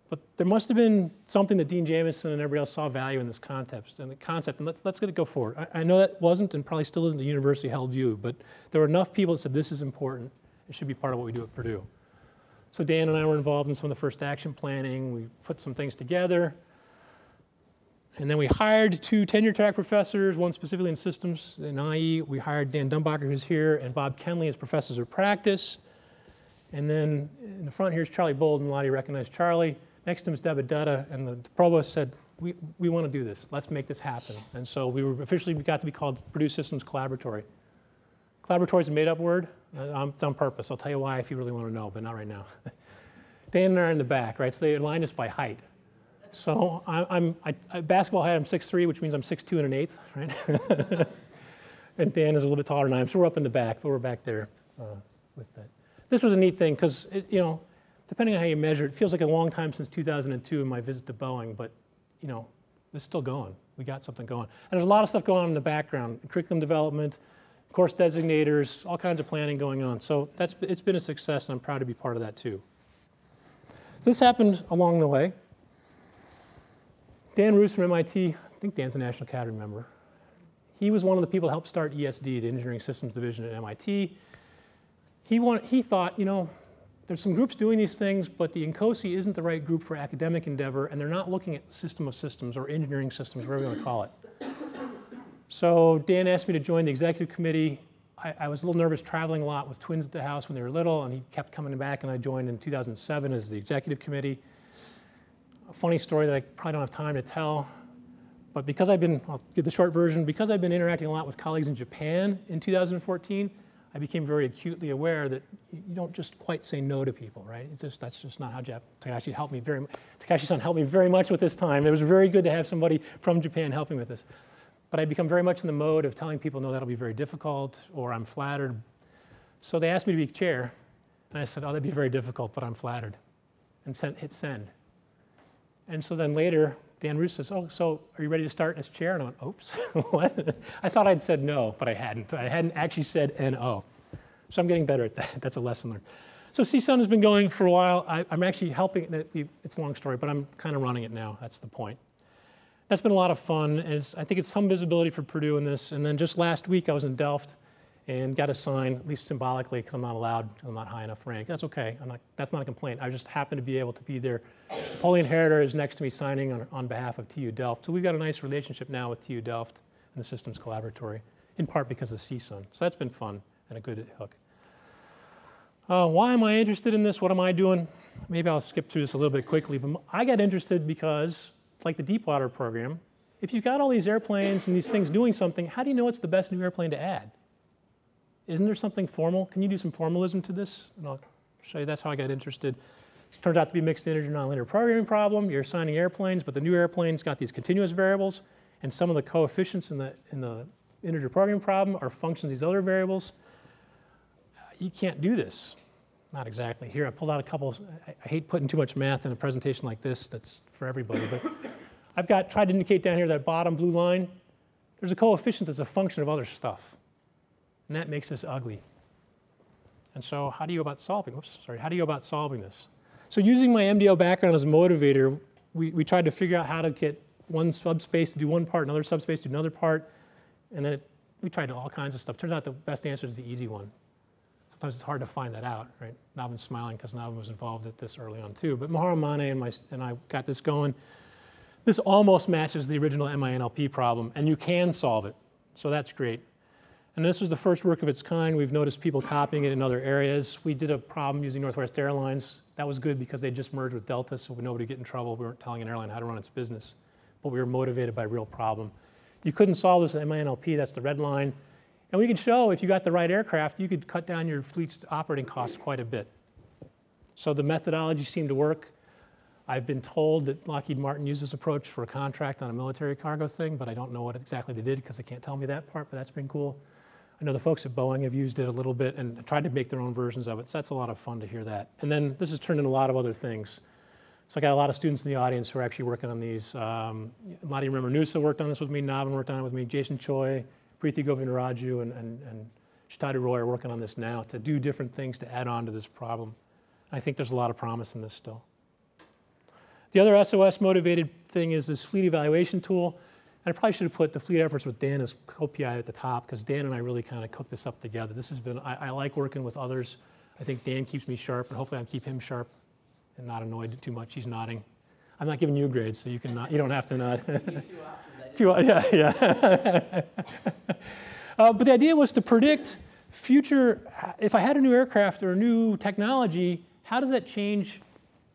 But there must have been something that Dean Jamison and everybody else saw value in this concept. And let's get it go forward. I know that wasn't and probably still isn't a university held view, but there were enough people that said this is important. It should be part of what we do at Purdue. So Dan and I were involved in some of the first action planning. We put some things together. And then we hired 2 tenure track professors, one specifically in systems in IE. We hired Dan Dumbacher, who's here, and Bob Kenley as professors of practice. And then in the front here's Charlie Bolden. A lot of you recognize Charlie. Next to him is Deb Adetta, and the provost said, we want to do this. Let's make this happen. And so we were officially got to be called Purdue Systems Collaboratory. Collaboratory is a made-up word. It's on purpose. I'll tell you why if you really want to know, but not right now. Dan and I are in the back, right? So they aligned us by height. So basketball height, I'm 6'3", which means I'm 6'2 and an eighth, right? And Dan is a little bit taller than I am, so we're up in the back, but we're back there with that. This was a neat thing because, you know, depending on how you measure it, it feels like a long time since 2002 and my visit to Boeing, but, you know, it's still going. We got something going. And there's a lot of stuff going on in the background, curriculum development, course designators, all kinds of planning going on. So it's been a success, and I'm proud to be part of that, too. So this happened along the way. Dan Roos from MIT, I think Dan's a National Academy member. He was one of the people who helped start ESD, the Engineering Systems Division at MIT. he thought, you know, there's some groups doing these things, but the NCOSI isn't the right group for academic endeavor, and they're not looking at system of systems or engineering systems, whatever you want to call it. So Dan asked me to join the executive committee. I was a little nervous traveling a lot with twins at the house when they were little, and he kept coming back, and I joined in 2007 as the executive committee. A funny story that I probably don't have time to tell, but because I'll give the short version, because I've been interacting a lot with colleagues in Japan in 2014, I became very acutely aware that you don't just quite say no to people, right? It's just, that's just not how Takashi helped me very much. Takashi-san helped me very much with this time. It was very good to have somebody from Japan helping with this. But I become very much in the mode of telling people, no, that'll be very difficult, or I'm flattered. So they asked me to be chair, and I said, oh, that'd be very difficult, but I'm flattered, and hit send. And so then later, Dan Roos says, oh, so are you ready to start as chair? And I went, oops, what? I thought I'd said no, but I hadn't. I hadn't actually said N-O. So I'm getting better at that. That's a lesson learned. So CSUN has been going for a while. I'm actually helping. It's a long story, but I'm kind of running it now. That's the point. That's been a lot of fun, and I think it's some visibility for Purdue in this. And then just last week, I was in Delft and got a sign, at least symbolically, because I'm not allowed, I'm not high enough rank. That's okay, that's not a complaint. I just happen to be able to be there. Napoleon Herriter is next to me signing on behalf of TU Delft. So we've got a nice relationship now with TU Delft and the Systems Collaboratory, in part because of CSUN. So that's been fun and a good hook. Why am I interested in this? What am I doing? Maybe I'll skip through this a little bit quickly, but I got interested because it's like the Deepwater program. If you've got all these airplanes and these things doing something, how do you know it's the best new airplane to add? Isn't there something formal? Can you do some formalism to this? And I'll show you, that's how I got interested. It turns out to be a mixed integer nonlinear programming problem. You're assigning airplanes, but the new airplane's got these continuous variables, and some of the coefficients in the integer programming problem are functions of these other variables. You can't do this. Not exactly. Here, I pulled out a couple. I hate putting too much math in a presentation like this. That's for everybody. But I've tried to indicate down here that bottom blue line. There's a coefficient that's a function of other stuff. And that makes this ugly. And so how do you go about solving? Oops, sorry. How do you go about solving this? So using my MDO background as a motivator, we tried to figure out how to get one subspace to do one part, another subspace to do another part. And then we tried all kinds of stuff. Turns out the best answer is the easy one. Sometimes it's hard to find that out, right? Navin's smiling because Navin was involved at this early on too. But Maharamane and I got this going. This almost matches the original MINLP problem, and you can solve it. So that's great. And this was the first work of its kind. We've noticed people copying it in other areas. We did a problem using Northwest Airlines. That was good because they just merged with Delta, so nobody would get in trouble. We weren't telling an airline how to run its business, but we were motivated by a real problem. You couldn't solve this with MINLP. That's the red line. And we could show if you got the right aircraft, you could cut down your fleet's operating costs quite a bit. So the methodology seemed to work. I've been told that Lockheed Martin used this approach for a contract on a military cargo thing, but I don't know what exactly they did because they can't tell me that part, but that's been cool. I know the folks at Boeing have used it a little bit and tried to make their own versions of it, so that's a lot of fun to hear that. And then this has turned into a lot of other things. So I got a lot of students in the audience who are actually working on these. Lottie Remernusa worked on this with me, Navin worked on it with me, Jason Choi, Preethi Govindaraju and Shtadu Roy are working on this now to do different things to add on to this problem. I think there's a lot of promise in this still. The other SOS motivated thing is this fleet evaluation tool. And I probably should have put the fleet efforts with Dan as co-PI at the top because Dan and I really kind of cooked this up together. This has been, I like working with others. I think Dan keeps me sharp, and hopefully I keep him sharp and not annoyed too much. He's nodding. I'm not giving you grades, so you don't have to nod. Yeah, yeah. But the idea was to predict future, if I had a new aircraft or a new technology, how does that change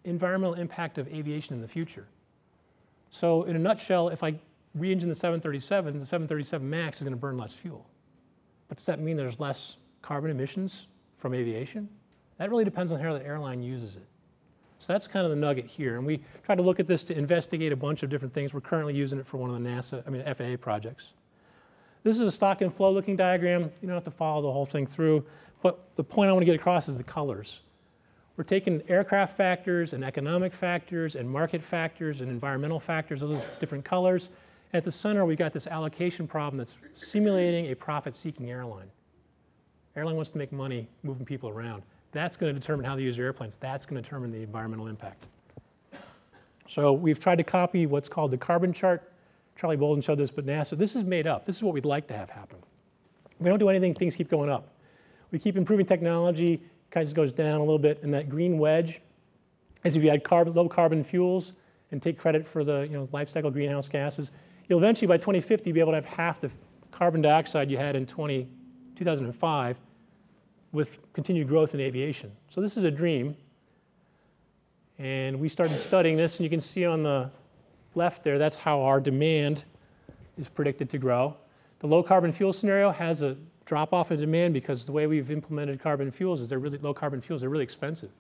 environmental impact of aviation in the future? So in a nutshell, if I re-engine the 737 MAX is going to burn less fuel. But does that mean there's less carbon emissions from aviation? That really depends on how the airline uses it. So that's kind of the nugget here. And we try to look at this to investigate a bunch of different things. We're currently using it for one of the FAA projects. This is a stock and flow looking diagram. You don't have to follow the whole thing through. But the point I want to get across is the colors. We're taking aircraft factors and economic factors and market factors and environmental factors, those are different colors. And at the center, we've got this allocation problem that's simulating a profit-seeking airline. Airline wants to make money moving people around. That's going to determine how they use their airplanes. That's going to determine the environmental impact. So we've tried to copy what's called the carbon chart. Charlie Bolden showed this, but NASA, this is made up. This is what we'd like to have happen. We don't do anything, things keep going up. we keep improving technology, it kind of just goes down a little bit, and that green wedge is if you add low carbon fuels and take credit for the life cycle greenhouse gases, you'll eventually by 2050 be able to have half the carbon dioxide you had in 2005 with continued growth in aviation. So this is a dream. And we started studying this, and you can see on the left there, that's how our demand is predicted to grow. The low carbon fuel scenario has a drop off in demand because the way we've implemented carbon fuels is low carbon fuels are really expensive,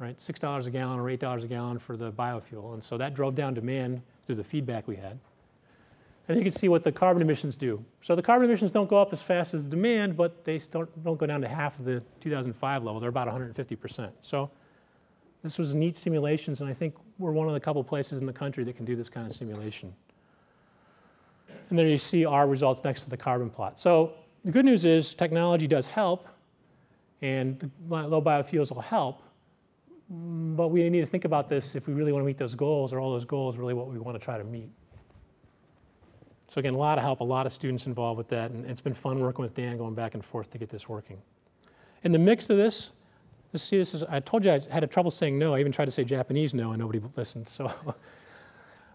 right? $6 a gallon or $8 a gallon for the biofuel. And so that drove down demand through the feedback we had. And you can see what the carbon emissions do. So the carbon emissions don't go up as fast as the demand, but they still don't go down to half of the 2005 level. They're about 150%. So this was neat simulations, and I think we're one of the couple places in the country that can do this kind of simulation. And there you see our results next to the carbon plot. So the good news is technology does help, and the low biofuels will help, but we need to think about this if we really want to meet those goals, or all those goals really what we want to try to meet. So again, a lot of help, a lot of students involved with that, and it's been fun working with Dan, going back and forth to get this working. In the mix of this, I told you I had trouble saying no. I even tried to say Japanese no, and nobody listened. So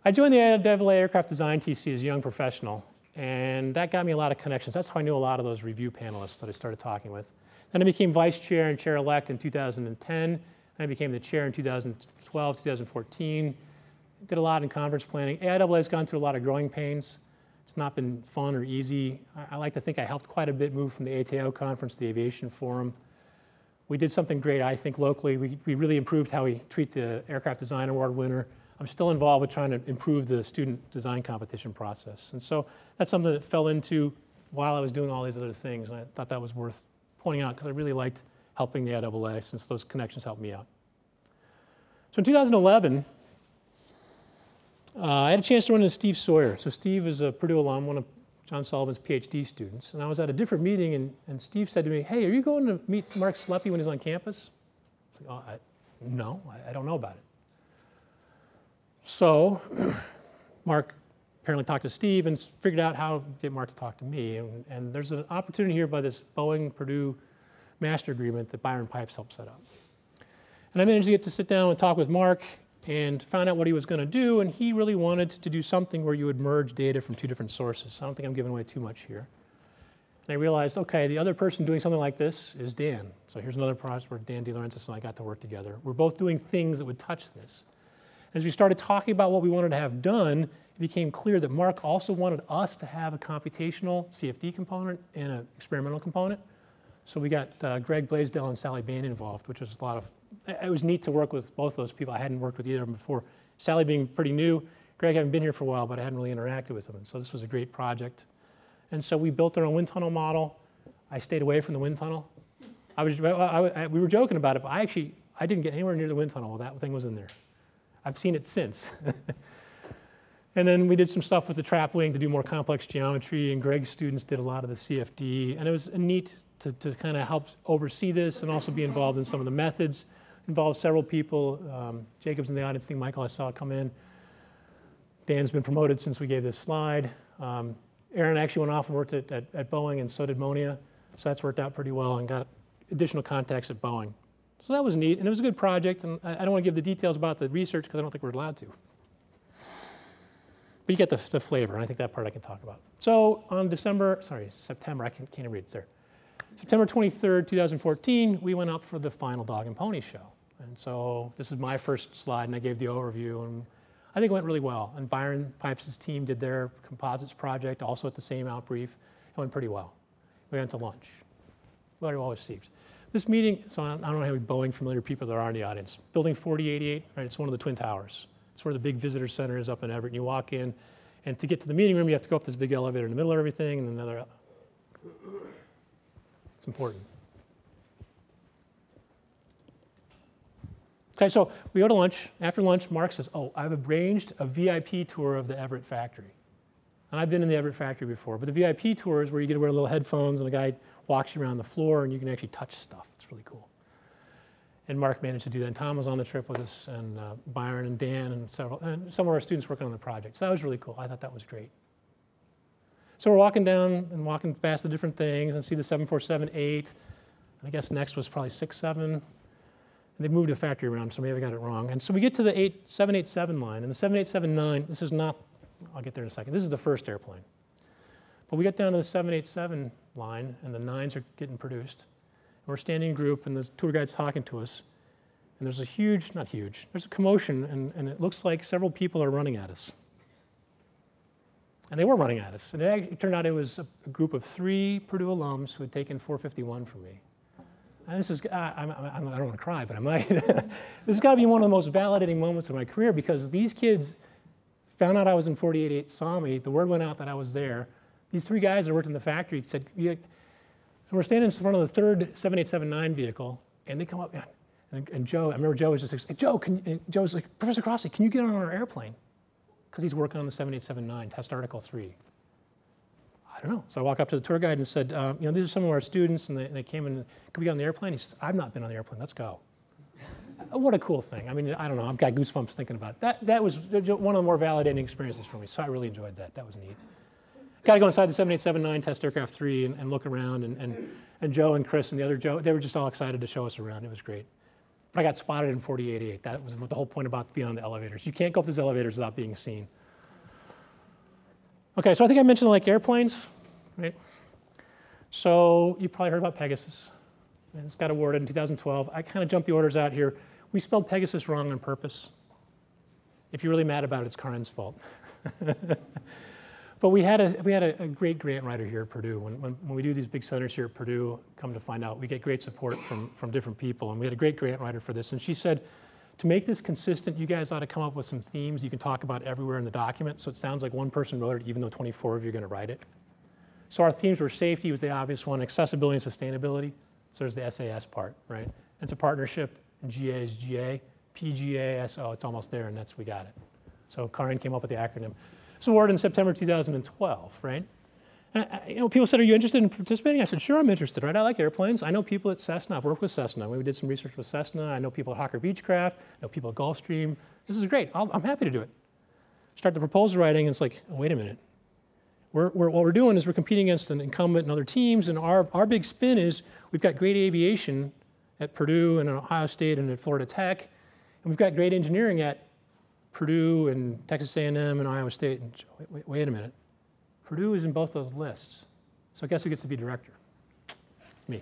I joined the AAA Aircraft Design TC as a young professional, and that got me a lot of connections. That's how I knew a lot of those review panelists that I started talking with. Then I became vice chair and chair-elect in 2010. Then I became the chair in 2012, 2014. Did a lot in conference planning. AAA has gone through a lot of growing pains. It's not been fun or easy. I like to think I helped quite a bit move from the ATO conference to the Aviation Forum. We did something great, I think, locally. We really improved how we treat the Aircraft Design Award winner. I'm still involved with trying to improve the student design competition process. And so that's something that fell into while I was doing all these other things. And I thought that was worth pointing out because I really liked helping the IAA since those connections helped me out. So in 2011, I had a chance to run into Steve Sawyer. So Steve is a Purdue alum, one of John Sullivan's PhD students. And I was at a different meeting, and Steve said to me, hey, are you going to meet Mark Slepi when he's on campus? I was like, oh, no, I don't know about it. So Mark apparently talked to Steve and figured out how to get Mark to talk to me. And there's an opportunity here by this Boeing-Purdue master agreement that Byron Pipes helped set up. And I managed to get to sit down and talk with Mark and found out what he was going to do, and he really wanted to do something where you would merge data from two different sources. I don't think I'm giving away too much here. And I realized, okay, the other person doing something like this is Dan. So here's another project where Dan DeLaurentis and I got to work together. We're both doing things that would touch this. And as we started talking about what we wanted to have done, it became clear that Mark also wanted us to have a computational CFD component and an experimental component. So we got Greg Blaisdell and Sally Bain involved, which was a lot of, it was neat to work with both those people. I hadn't worked with either of them before. Sally being pretty new, Greg hadn't been here for a while, but I hadn't really interacted with him. And so this was a great project. And so we built our own wind tunnel model. I stayed away from the wind tunnel. We were joking about it, but I didn't get anywhere near the wind tunnel. That thing was in there. I've seen it since. And then we did some stuff with the trap wing to do more complex geometry, and Greg's students did a lot of the CFD. And it was neat to kind of help oversee this and also be involved in some of the methods. Involved several people. Jacob's in the audience. I think Michael I saw come in. Dan's been promoted since we gave this slide. Aaron actually went off and worked at Boeing, and so did Monia. So that's worked out pretty well and got additional contacts at Boeing. So that was neat, and it was a good project. And I don't want to give the details about the research because I don't think we're allowed to. But you get the flavor, and I think that part I can talk about. So on September, I can't read it there. September 23rd, 2014, we went up for the final Dog and Pony show. And so this is my first slide, and I gave the overview, and I think it went really well. And Byron Pipes' team did their composites project, also at the same outbrief. It went pretty well. We went to lunch. Very well received. This meeting, so I don't know how many Boeing familiar people there are in the audience. Building 4088, right, it's one of the Twin Towers. It's where the big visitor center is up in Everett, and you walk in, and to get to the meeting room, you have to go up this big elevator in the middle of everything, and another. It's important. Okay, so we go to lunch. After lunch, Mark says, oh, I've arranged a VIP tour of the Everett factory. And I've been in the Everett factory before, but the VIP tour is where you get to wear little headphones and a guy walks you around the floor and you can actually touch stuff. It's really cool. And Mark managed to do that. And Tom was on the trip with us, and Byron and Dan and some of our students working on the project. So that was really cool. I thought that was great. So we're walking down and walking past the different things and see the 747-8. I guess next was probably 67. They moved a factory around, so maybe I got it wrong. And so we get to the 787 line, and the 787-9, this is not, I'll get there in a second, this is the first airplane. But we get down to the 787 line, and the 9s are getting produced. And we're standing in group, and the tour guide's talking to us. And there's a huge, not huge, there's a commotion, and it looks like several people are running at us. And they were running at us. And it turned out it was a group of 3 Purdue alums who had taken 451 from me. And this is, I don't want to cry, but I might. This has got to be one of the most validating moments of my career, because these kids found out I was in 48-8, saw me. The word went out that I was there. These 3 guys that worked in the factory said, so we're standing in front of the third 787-9 vehicle, and they come up, and Joe, I remember Joe was just like, hey, Joe, and Joe's like, Professor Crossley, can you get on our airplane? Because he's working on the 787-9, test article 3. I don't know. So I walk up to the tour guide and said, you know, these are some of our students, and they came and could we get on the airplane? He says, I've not been on the airplane. Let's go. What a cool thing. I mean, I don't know. I've got goosebumps thinking about it. That was one of the more validating experiences for me, so I really enjoyed that. That was neat. Got to go inside the 787-9 test aircraft 3 and look around, and Joe and Chris and the other Joe, they were just all excited to show us around. It was great. But I got spotted in 48-8. That was the whole point about being on the elevators. You can't go up those elevators without being seen. Okay, so I think I mentioned like airplanes, right? So you probably heard about Pegasus. It's got awarded in 2012. I kind of jumped the orders out here. We spelled Pegasus wrong on purpose. If you're really mad about it, it's Karen's fault. But we had a great grant writer here at Purdue. When we do these big centers here at Purdue, come to find out, we get great support from different people. And we had a great grant writer for this. And she said, to make this consistent, you guys ought to come up with some themes you can talk about everywhere in the document, so it sounds like one person wrote it, even though 24 of you are going to write it. So our themes were safety was the obvious one, accessibility and sustainability. So there's the SAS part, right? It's a partnership, and GA is GA, PGASO, it's almost there, and that's, we got it. So Karin came up with the acronym. It's awarded in September 2012, right? And you know, people said, are you interested in participating? I said, sure, I'm interested, right? I like airplanes. I know people at Cessna. I've worked with Cessna. We did some research with Cessna. I know people at Hawker Beechcraft. I know people at Gulfstream. This is great. I'm happy to do it. Start the proposal writing, and it's like, oh, wait a minute. What we're doing is we're competing against an incumbent and other teams, and our big spin is we've got great aviation at Purdue and at Ohio State and at Florida Tech, and we've got great engineering at Purdue and Texas A&M and Iowa State. And wait a minute. Purdue is in both those lists. So guess who gets to be director? It's me.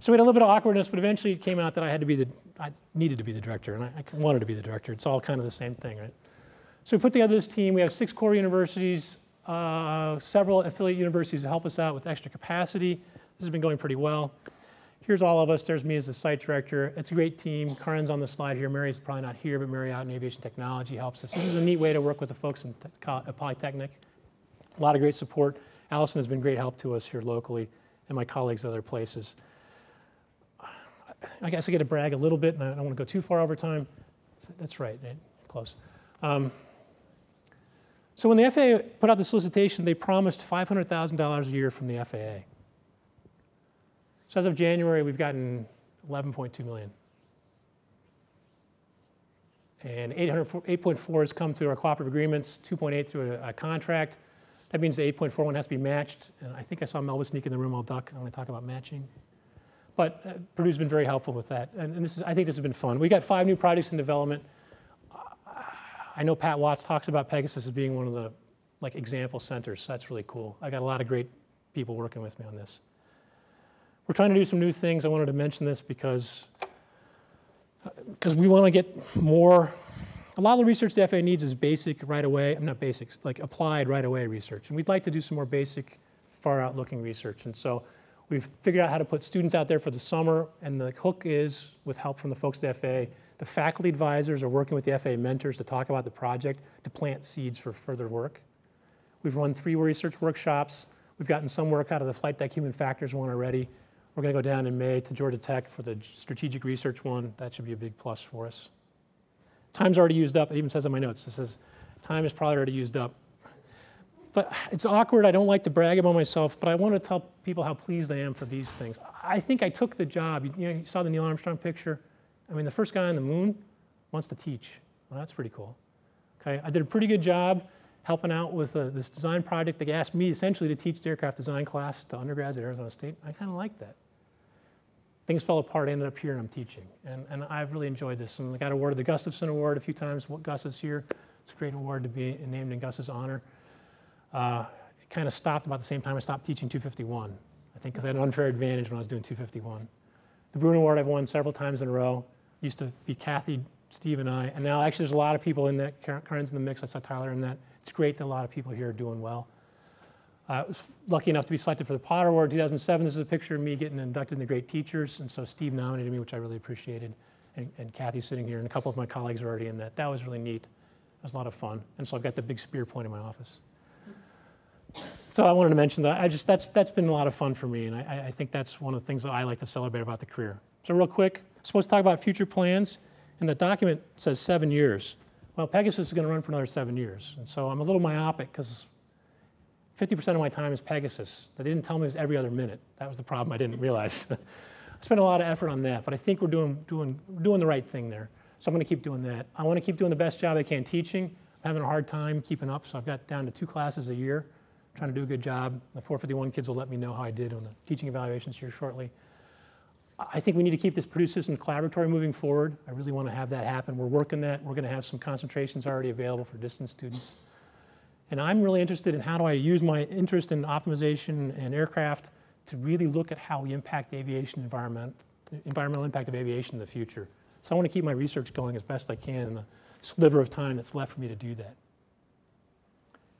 So we had a little bit of awkwardness, but eventually it came out that I needed to be the director, and I wanted to be the director. It's all kind of the same thing, right? So we put together this team. We have 6 core universities, several affiliate universities to help us out with extra capacity. This has been going pretty well. Here's all of us. There's me as the site director. It's a great team. Karen's on the slide here. Mary's probably not here, but Mary out in aviation technology helps us. This is a neat way to work with the folks at Polytechnic. A lot of great support. Allison has been great help to us here locally, and my colleagues at other places. I guess I get to brag a little bit, and I don't want to go too far over time. That's right, close. So when the FAA put out the solicitation, they promised $500,000 a year from the FAA. So as of January, we've gotten $11.2 million. And 8.4 has come through our cooperative agreements, 2.8 through a contract. That means the 8.41 has to be matched, and I think I saw Melba sneak in the room. I'll duck. I want to talk about matching. But Purdue's been very helpful with that, and I think this has been fun. We've got 5 new projects in development. I know Pat Watts talks about Pegasus as being one of the example centers, so that's really cool. I got a lot of great people working with me on this. We're trying to do some new things. I wanted to mention this because we want to get more. A lot of the research the FAA needs is basic right away, not basic, like applied right away research. And we'd like to do some more basic, far out looking research. And so we've figured out how to put students out there for the summer. And the hook is, with help from the folks at the FAA, the faculty advisors are working with the FAA mentors to talk about the project, to plant seeds for further work. We've run 3 research workshops. We've gotten some work out of the flight deck human factors one already. We're going to go down in May to Georgia Tech for the strategic research one. That should be a big plus for us. Time's already used up. It even says in my notes, it says, time is probably already used up. But it's awkward. I don't like to brag about myself, but I want to tell people how pleased I am for these things. I think I took the job. You know, you saw the Neil Armstrong picture. I mean, the first guy on the moon wants to teach. Well, that's pretty cool. Okay, I did a pretty good job. helping out with this design project. They asked me essentially to teach the aircraft design class to undergrads at Arizona State. I kind of liked that. Things fell apart, I ended up here and I'm teaching. And I've really enjoyed this. And I got awarded the Gustafson Award a few times. Gus is here. It's a great award to be named in Gus's honor. It kind of stopped about the same time I stopped teaching 251, I think, because I had an unfair advantage when I was doing 251. The Bruin Award I've won several times in a row. It used to be Kathy, Steve, and I. And now actually there's a lot of people in that. Karen's in the mix. I saw Tyler in that. It's great that a lot of people here are doing well. I was lucky enough to be selected for the Potter Award in 2007. This is a picture of me getting inducted into Great Teachers. And so Steve nominated me, which I really appreciated. And Kathy's sitting here, and a couple of my colleagues are already in that. That was really neat. It was a lot of fun. And so I've got the big spear point in my office. So I wanted to mention that. That's been a lot of fun for me. And I think that's one of the things that I like to celebrate about the career. So real quick, I'm supposed to talk about future plans. And the document says 7 years. Well, Pegasus is going to run for another 7 years. And so I'm a little myopic because 50% of my time is Pegasus. They didn't tell me it was every other minute. That was the problem I didn't realize. I spent a lot of effort on that, but I think we're doing the right thing there. So I'm going to keep doing that. I want to keep doing the best job I can teaching. I'm having a hard time keeping up, so I've got down to 2 classes a year, trying to do a good job. The 451 kids will let me know how I did on the teaching evaluations here shortly. I think we need to keep this Purdue Systems Collaboratory moving forward. I really want to have that happen. We're working that. We're going to have some concentrations already available for distance students. And I'm really interested in how do I use my interest in optimization and aircraft to really look at how we impact the aviation environment, the environmental impact of aviation in the future. So I want to keep my research going as best I can in the sliver of time that's left for me to do that.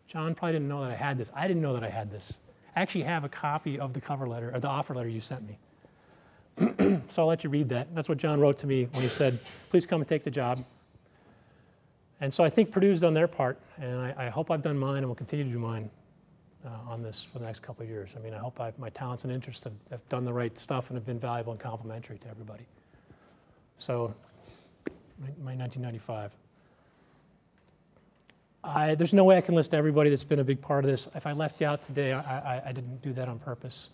John probably didn't know that I had this. I didn't know that I had this. I actually have a copy of the cover letter, or the offer letter you sent me. So I'll let you read that. That's what John wrote to me when he said, please come and take the job. And so I think Purdue's done their part, and I hope I've done mine and will continue to do mine on this for the next couple of years. I mean, I hope my talents and interests have done the right stuff and have been valuable and complimentary to everybody. So, my 1995. There's no way I can list everybody that's been a big part of this. If I left you out today, I didn't do that on purpose.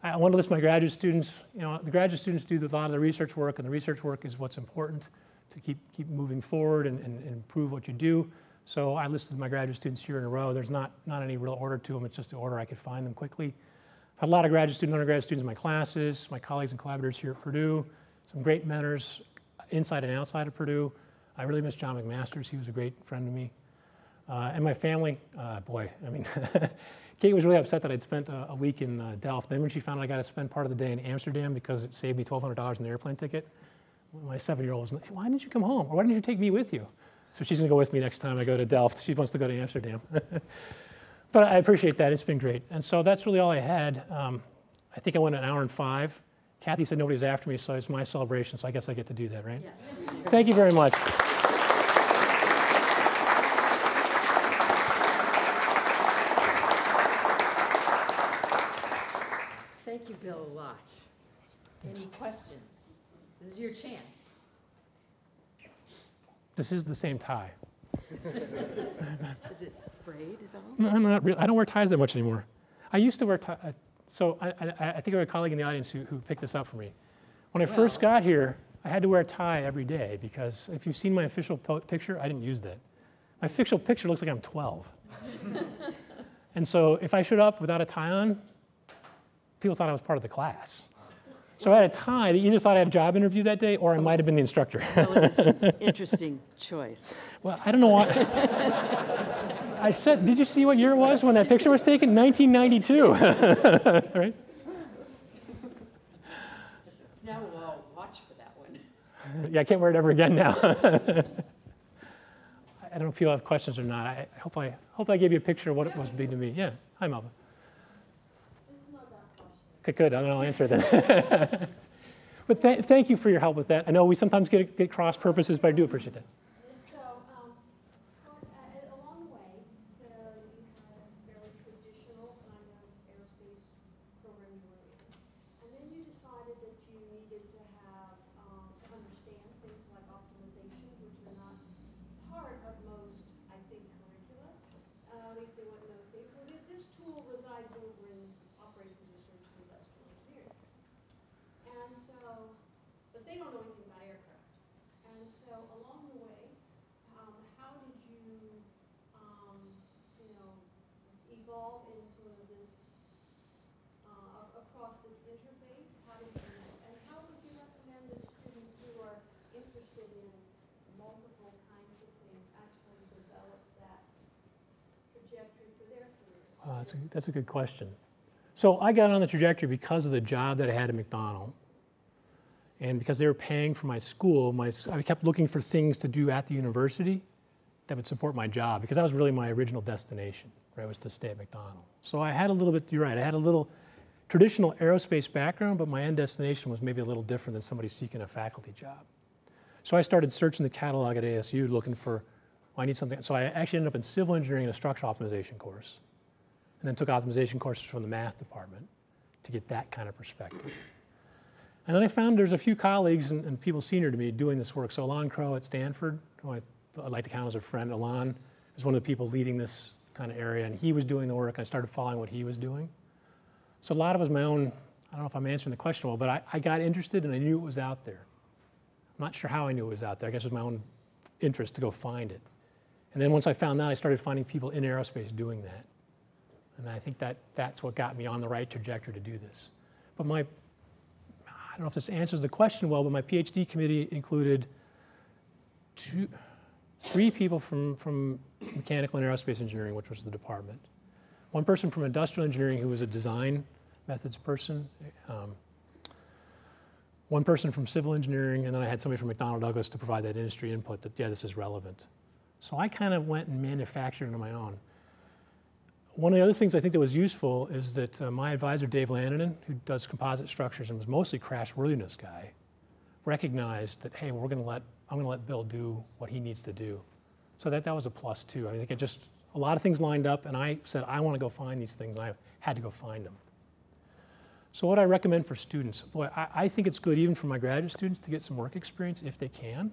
I want to list my graduate students. You know, the graduate students do a lot of the research work, and the research work is what's important to keep moving forward and improve what you do. So I listed my graduate students here in a row. There's not any real order to them. It's just the order I could find them quickly. I had a lot of graduate students, undergraduate students in my classes, my colleagues and collaborators here at Purdue, some great mentors inside and outside of Purdue. I really miss John McMasters. He was a great friend to me. And my family, boy, I mean, Kate was really upset that I'd spent a week in Delft. Then when she found out I got to spend part of the day in Amsterdam because it saved me $1,200 in the airplane ticket, my 7-year-old was like, why didn't you come home? Or why didn't you take me with you? So she's going to go with me next time I go to Delft. She wants to go to Amsterdam. But I appreciate that. It's been great. And so that's really all I had. I think I went 1 hour and 5. Kathy said nobody was after me, so it's my celebration. So I guess I get to do that, right? Yes. Thank you very much. Thank you, Bill, a lot. Thanks. Any questions? This is your chance. This is the same tie. Is it frayed at all? No, I'm not really. I don't wear ties that much anymore. I used to wear ties. So I think I have a colleague in the audience who picked this up for me. When I first got here, I had to wear a tie every day because if you've seen my official picture, I didn't use that. My official picture looks like I'm 12. And so if I showed up without a tie on, people thought I was part of the class. So I had a tie. They either thought I had a job interview that day or I might have been the instructor. Well, it's an interesting choice. Well, I don't know why. I said, did you see what year it was when that picture was taken? 1992. Right? Now we'll all watch for that one. Yeah, I can't wear it ever again now. I don't know if you have questions or not. I hope I gave you a picture of what it must be to me. Yeah. Hi, Melba. Good, I don't know, I'll answer that. But thank you for your help with that. I know we sometimes get cross purposes, but I do appreciate that. So, along the way, so you had a fairly traditional kind of aerospace program you were in, and then you decided that you needed to have to understand things like optimization, which are not part of most, I think, curricula. At least they weren't in those days. So this tool resides over in operations research and industrial engineering. And so, but they don't know anything about aircraft. And so along the way, how did you evolve into sort of this, across this interface? How did you, and how would you recommend that students who are interested in multiple kinds of things actually develop that trajectory for their career? That's a good question. So I got on the trajectory because of the job that I had at McDonnell. And because they were paying for my school, I kept looking for things to do at the university that would support my job, because that was really my original destination, right, was to stay at McDonnell. So I had a little bit, you're right, I had a little traditional aerospace background, but my end destination was maybe a little different than somebody seeking a faculty job. So I started searching the catalog at ASU looking for, well, I need something. So I actually ended up in civil engineering and a structural optimization course, and then took optimization courses from the math department to get that kind of perspective. And then I found there's a few colleagues and people senior to me doing this work. So Alon Crow at Stanford, who I like to count as a friend. Alon is one of the people leading this kind of area, and he was doing the work, and I started following what he was doing. So a lot of it was my own, I don't know if I'm answering the question well, but I got interested and I knew it was out there. I'm not sure how I knew it was out there. I guess it was my own interest to go find it. And then once I found that, I started finding people in aerospace doing that. And I think that that's what got me on the right trajectory to do this. But my, I don't know if this answers the question well, but my PhD committee included three people from mechanical and aerospace engineering, which was the department. One person from industrial engineering who was a design methods person. One person from civil engineering, and then I had somebody from McDonnell Douglas to provide that industry input that, yeah, this is relevant. So I kind of went and manufactured on my own. One of the other things I think that was useful is that my advisor, Dave Lananen, who does composite structures and was mostly crashworthiness guy, recognized that, hey, I'm gonna let Bill do what he needs to do. So that was a plus too. I think it just, a lot of things lined up, and I said, I wanna go find these things, and I had to go find them. So what I recommend for students, boy, I think it's good even for my graduate students to get some work experience if they can,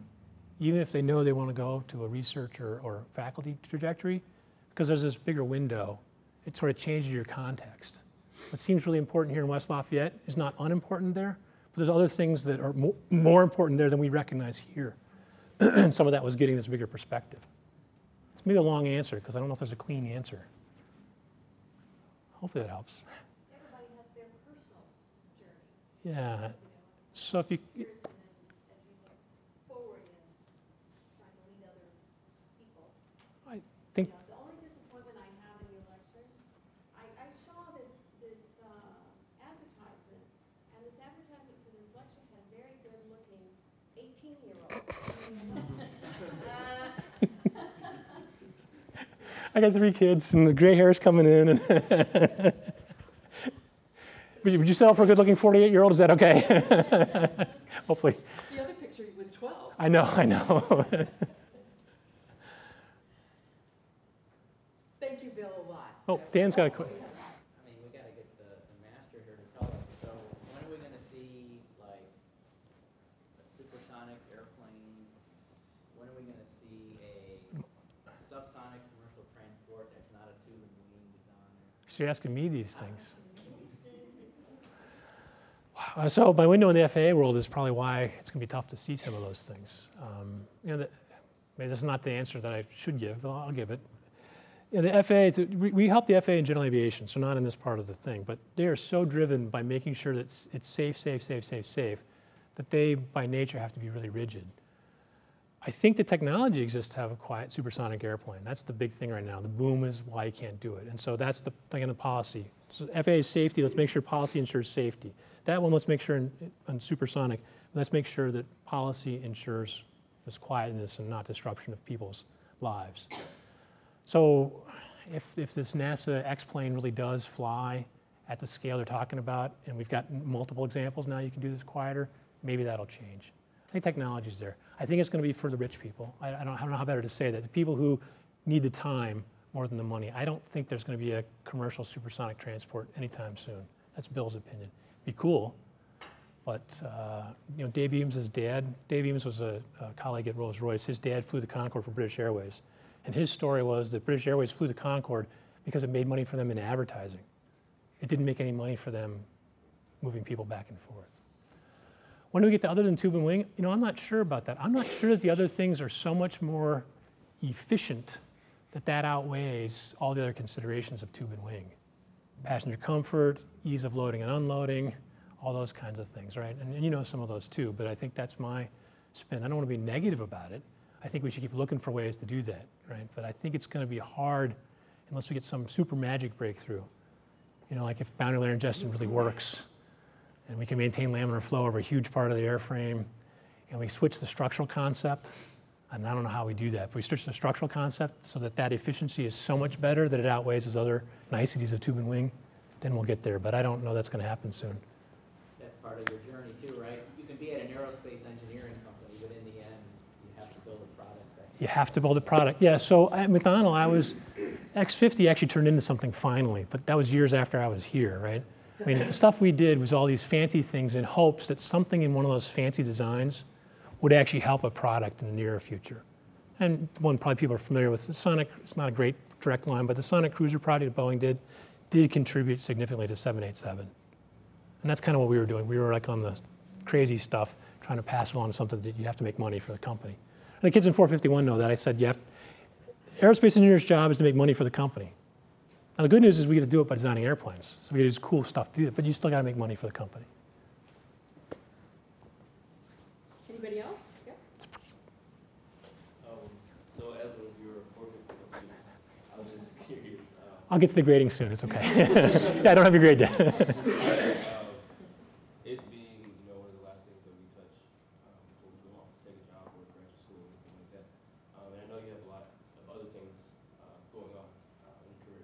even if they know they wanna go to a research or faculty trajectory, because there's this bigger window. It sort of changes your context. What seems really important here in West Lafayette is not unimportant there, but there's other things that are more important there than we recognize here. And some of that was getting this bigger perspective. It's maybe a long answer, because I don't know if there's a clean answer. Hopefully that helps. Everybody has their personal journey. Yeah. So if you... I got three kids, and the gray hair's coming in. And would you sell for a good-looking 48-year-old? Is that okay? Hopefully. The other picture was 12. I know, I know. Thank you, Bill, a lot. Oh, Dan's got a question. I mean, we got to get the master here to tell us. So when are we going to see, like, a supersonic airplane? When are we going to see a subsonic? So you're asking me these things. Wow. So my window in the FAA world is probably why it's going to be tough to see some of those things. Maybe this is not the answer that I should give, but I'll give it. The FAA, we help the FAA in general aviation, so not in this part of the thing, but they are so driven by making sure that it's safe, safe, safe, safe, safe, that they, by nature, have to be really rigid. I think the technology exists to have a quiet supersonic airplane. That's the big thing right now. The boom is why you can't do it. And so that's the thing in the policy. So FAA safety, let's make sure policy ensures safety. That one, let's make sure on supersonic, let's make sure that policy ensures this quietness and not disruption of people's lives. So if this NASA X-plane really does fly at the scale they're talking about, and we've got multiple examples now you can do this quieter, maybe that'll change. I think technology's there. I think it's going to be for the rich people. I don't know how better to say that. The people who need the time more than the money. I don't think there's going to be a commercial supersonic transport anytime soon. That's Bill's opinion. Be cool, but you know, Dave Eames' dad. Dave Eames was a colleague at Rolls-Royce. His dad flew the Concorde for British Airways, and his story was that British Airways flew the Concorde because it made money for them in advertising. It didn't make any money for them moving people back and forth. When do we get to other than tube and wing? You know, I'm not sure about that. I'm not sure that the other things are so much more efficient that outweighs all the other considerations of tube and wing. Passenger comfort, ease of loading and unloading, all those kinds of things, right? And you know some of those too, but I think that's my spin. I don't want to be negative about it. I think we should keep looking for ways to do that, right? But I think it's going to be hard unless we get some super magic breakthrough. You know, like if boundary layer ingestion really works and we can maintain laminar flow over a huge part of the airframe and we switch the structural concept, and I don't know how we do that, but we switch the structural concept so that that efficiency is so much better that it outweighs those other niceties of tube and wing, then we'll get there. But I don't know that's going to happen soon. That's part of your journey too, right? You can be at an aerospace engineering company, but in the end, you have to build a product. You have to build a product. Yeah, so at McDonnell, I was, X50 actually turned into something finally, but that was years after I was here, right? I mean, the stuff we did was all these fancy things in hopes that something in one of those fancy designs would actually help a product in the near future. And one probably people are familiar with, the Sonic, it's not a great direct line, but the Sonic Cruiser project Boeing did contribute significantly to 787. And that's kind of what we were doing. We were like on the crazy stuff, trying to pass along something that you have to make money for the company. And the kids in 451 know that. I said, you have, aerospace engineer's job is to make money for the company. Now the good news is we get to do it by designing airplanes. So we get to do cool stuff to do it, but you still got to make money for the company. Anybody else? Yeah. So as with your 451 students, I was just curious. I'll get to the grading soon. It's okay. Yeah, I don't have your grade yet. It being, you know, one of the last things that we touch before we go off to take a job or graduate school or anything like that. And I know you have a lot of other things going on in your career.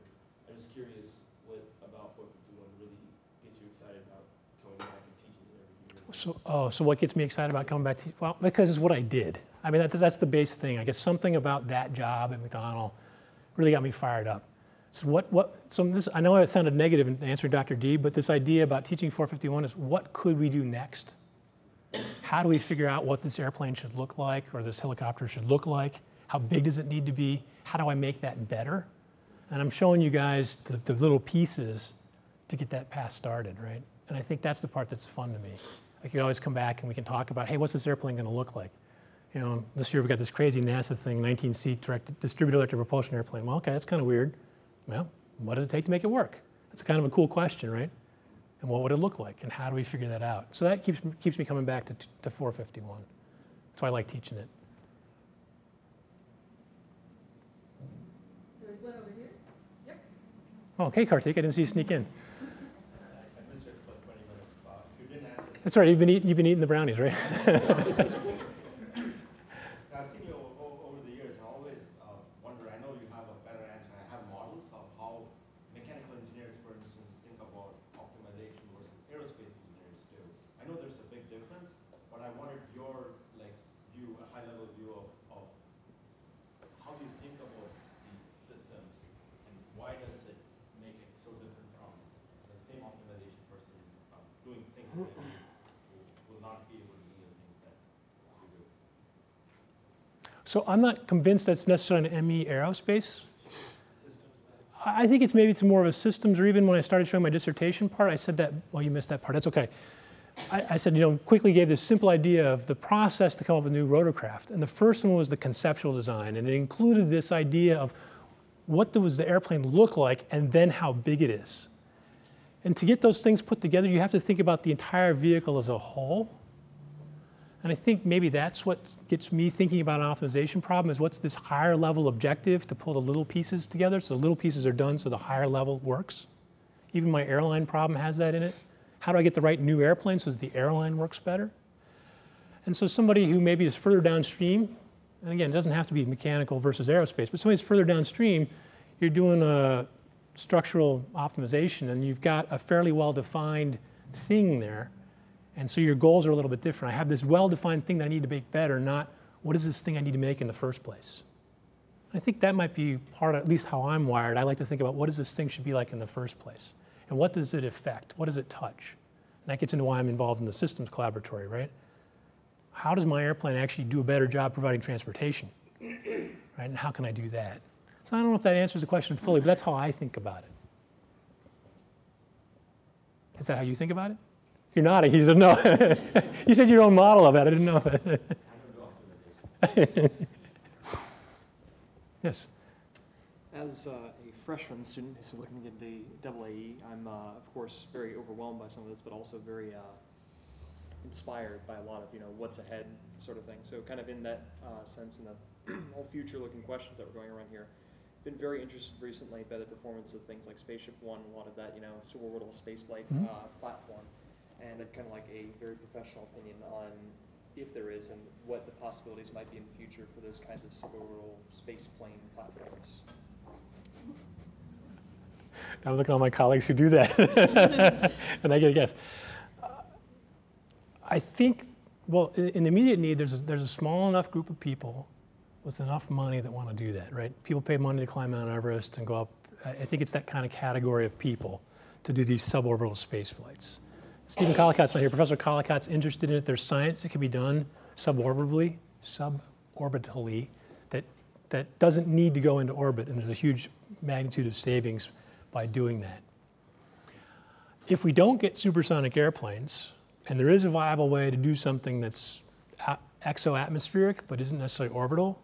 I'm just curious, what about 451 really gets you excited about coming back and teaching it every year? So what gets me excited about coming back to, well, because it's what I did. I mean, that's the base thing. I guess something about that job at McDonnell really got me fired up. So so I know it sounded negative in answering Dr. D, but this idea about teaching 451 is what could we do next? How do we figure out what this airplane should look like or this helicopter should look like? How big does it need to be? How do I make that better? And I'm showing you guys the little pieces to get that path started, right? And I think that's the part that's fun to me. Like you can always come back and we can talk about, hey, what's this airplane going to look like? You know, this year we've got this crazy NASA thing, 19-seat distributed electric propulsion airplane. Well, okay, that's kind of weird. Well, what does it take to make it work? That's kind of a cool question, right? And what would it look like? And how do we figure that out? So that keeps me coming back to 451. That's why I like teaching it. There's one over here. Yep. Oh, okay, Kartik, I didn't see you sneak in. That's right, you've been eating the brownies, right? I've seen you over the years and always wonder, I know you have a better answer, I have models of how mechanical engineers, for instance, think about optimization versus aerospace engineers do. I know there's a big difference, but I wanted your like view, a high-level view of how you think about these systems and why does it make it so different from the same optimization person doing things that So I'm not convinced that's necessarily an ME aerospace. I think it's maybe it's more of a systems, or even when I started showing my dissertation part, I said that, well, you missed that part, that's okay. I said, you know, quickly gave this simple idea of the process to come up with new rotorcraft. And the first one was the conceptual design, and it included this idea of what does the airplane look like and then how big it is. And to get those things put together, you have to think about the entire vehicle as a whole. And I think maybe that's what gets me thinking about an optimization problem is what's this higher level objective to pull the little pieces together so the little pieces are done so the higher level works. Even my airline problem has that in it. How do I get the right new airplane so that the airline works better? And so somebody who maybe is further downstream, and again, it doesn't have to be mechanical versus aerospace, but somebody's further downstream, you're doing a structural optimization and you've got a fairly well-defined thing there. And so your goals are a little bit different. I have this well-defined thing that I need to make better, not what is this thing I need to make in the first place. I think that might be part of at least how I'm wired. I like to think about what does this thing should be like in the first place? And what does it affect? What does it touch? And that gets into why I'm involved in the systems collaboratory, right? How does my airplane actually do a better job providing transportation? Right? And how can I do that? So I don't know if that answers the question fully, but that's how I think about it. Is that how you think about it? You're nodding. He said, no. You said your own model of that. I didn't know that. Yes. As a freshman student who's looking at the AAE, I'm of course very overwhelmed by some of this, but also very inspired by a lot of what's ahead sort of thing. So kind of in that sense, in the whole future-looking questions that were going around here, been very interested recently by the performance of things like Spaceship One, a lot of that suborbital spaceflight platform, and then kind of like a very professional opinion on if there is and what the possibilities might be in the future for those kinds of suborbital space plane platforms. I'm looking at all my colleagues who do that, and I get a guess. I think, well, in the immediate need, there's a small enough group of people with enough money that want to do that, right? People pay money to climb Mount Everest and go up. I think it's that kind of category of people to do these suborbital space flights. Stephen Collicott's not here. Professor Collicott's interested in it. There's science that can be done suborbitally, that doesn't need to go into orbit, and there's a huge magnitude of savings by doing that. If we don't get supersonic airplanes, and there is a viable way to do something that's exoatmospheric but isn't necessarily orbital,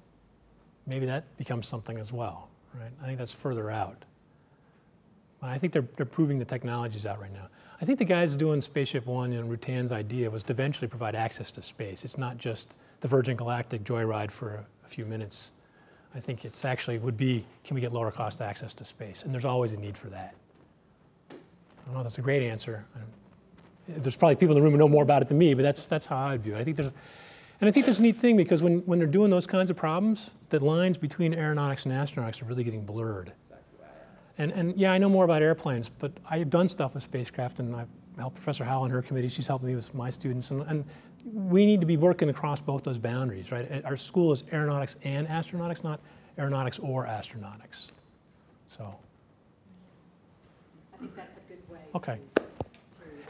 maybe that becomes something as well, right? I think that's further out. I think they're proving the technologies out right now. I think the guys doing Spaceship One and Rutan's idea was to eventually provide access to space. It's not just the Virgin Galactic joyride for a few minutes. I think it's actually would be, can we get lower cost access to space? And there's always a need for that. I don't know if that's a great answer. There's probably people in the room who know more about it than me, but that's how I view it. I think there's, and I think there's a neat thing because when they're doing those kinds of problems, the lines between aeronautics and astronautics are really getting blurred. And yeah, I know more about airplanes, but I've done stuff with spacecraft, and I've helped Professor Howell and her committee. She's helped me with my students, and we need to be working across both those boundaries, right? Our school is aeronautics and astronautics, not aeronautics or astronautics. So. I think that's a good way. Okay.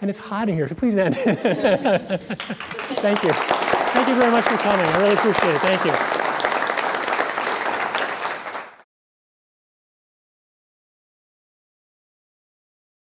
And it's hot in here, so please end. Thank you. Thank you very much for coming. I really appreciate it. Thank you.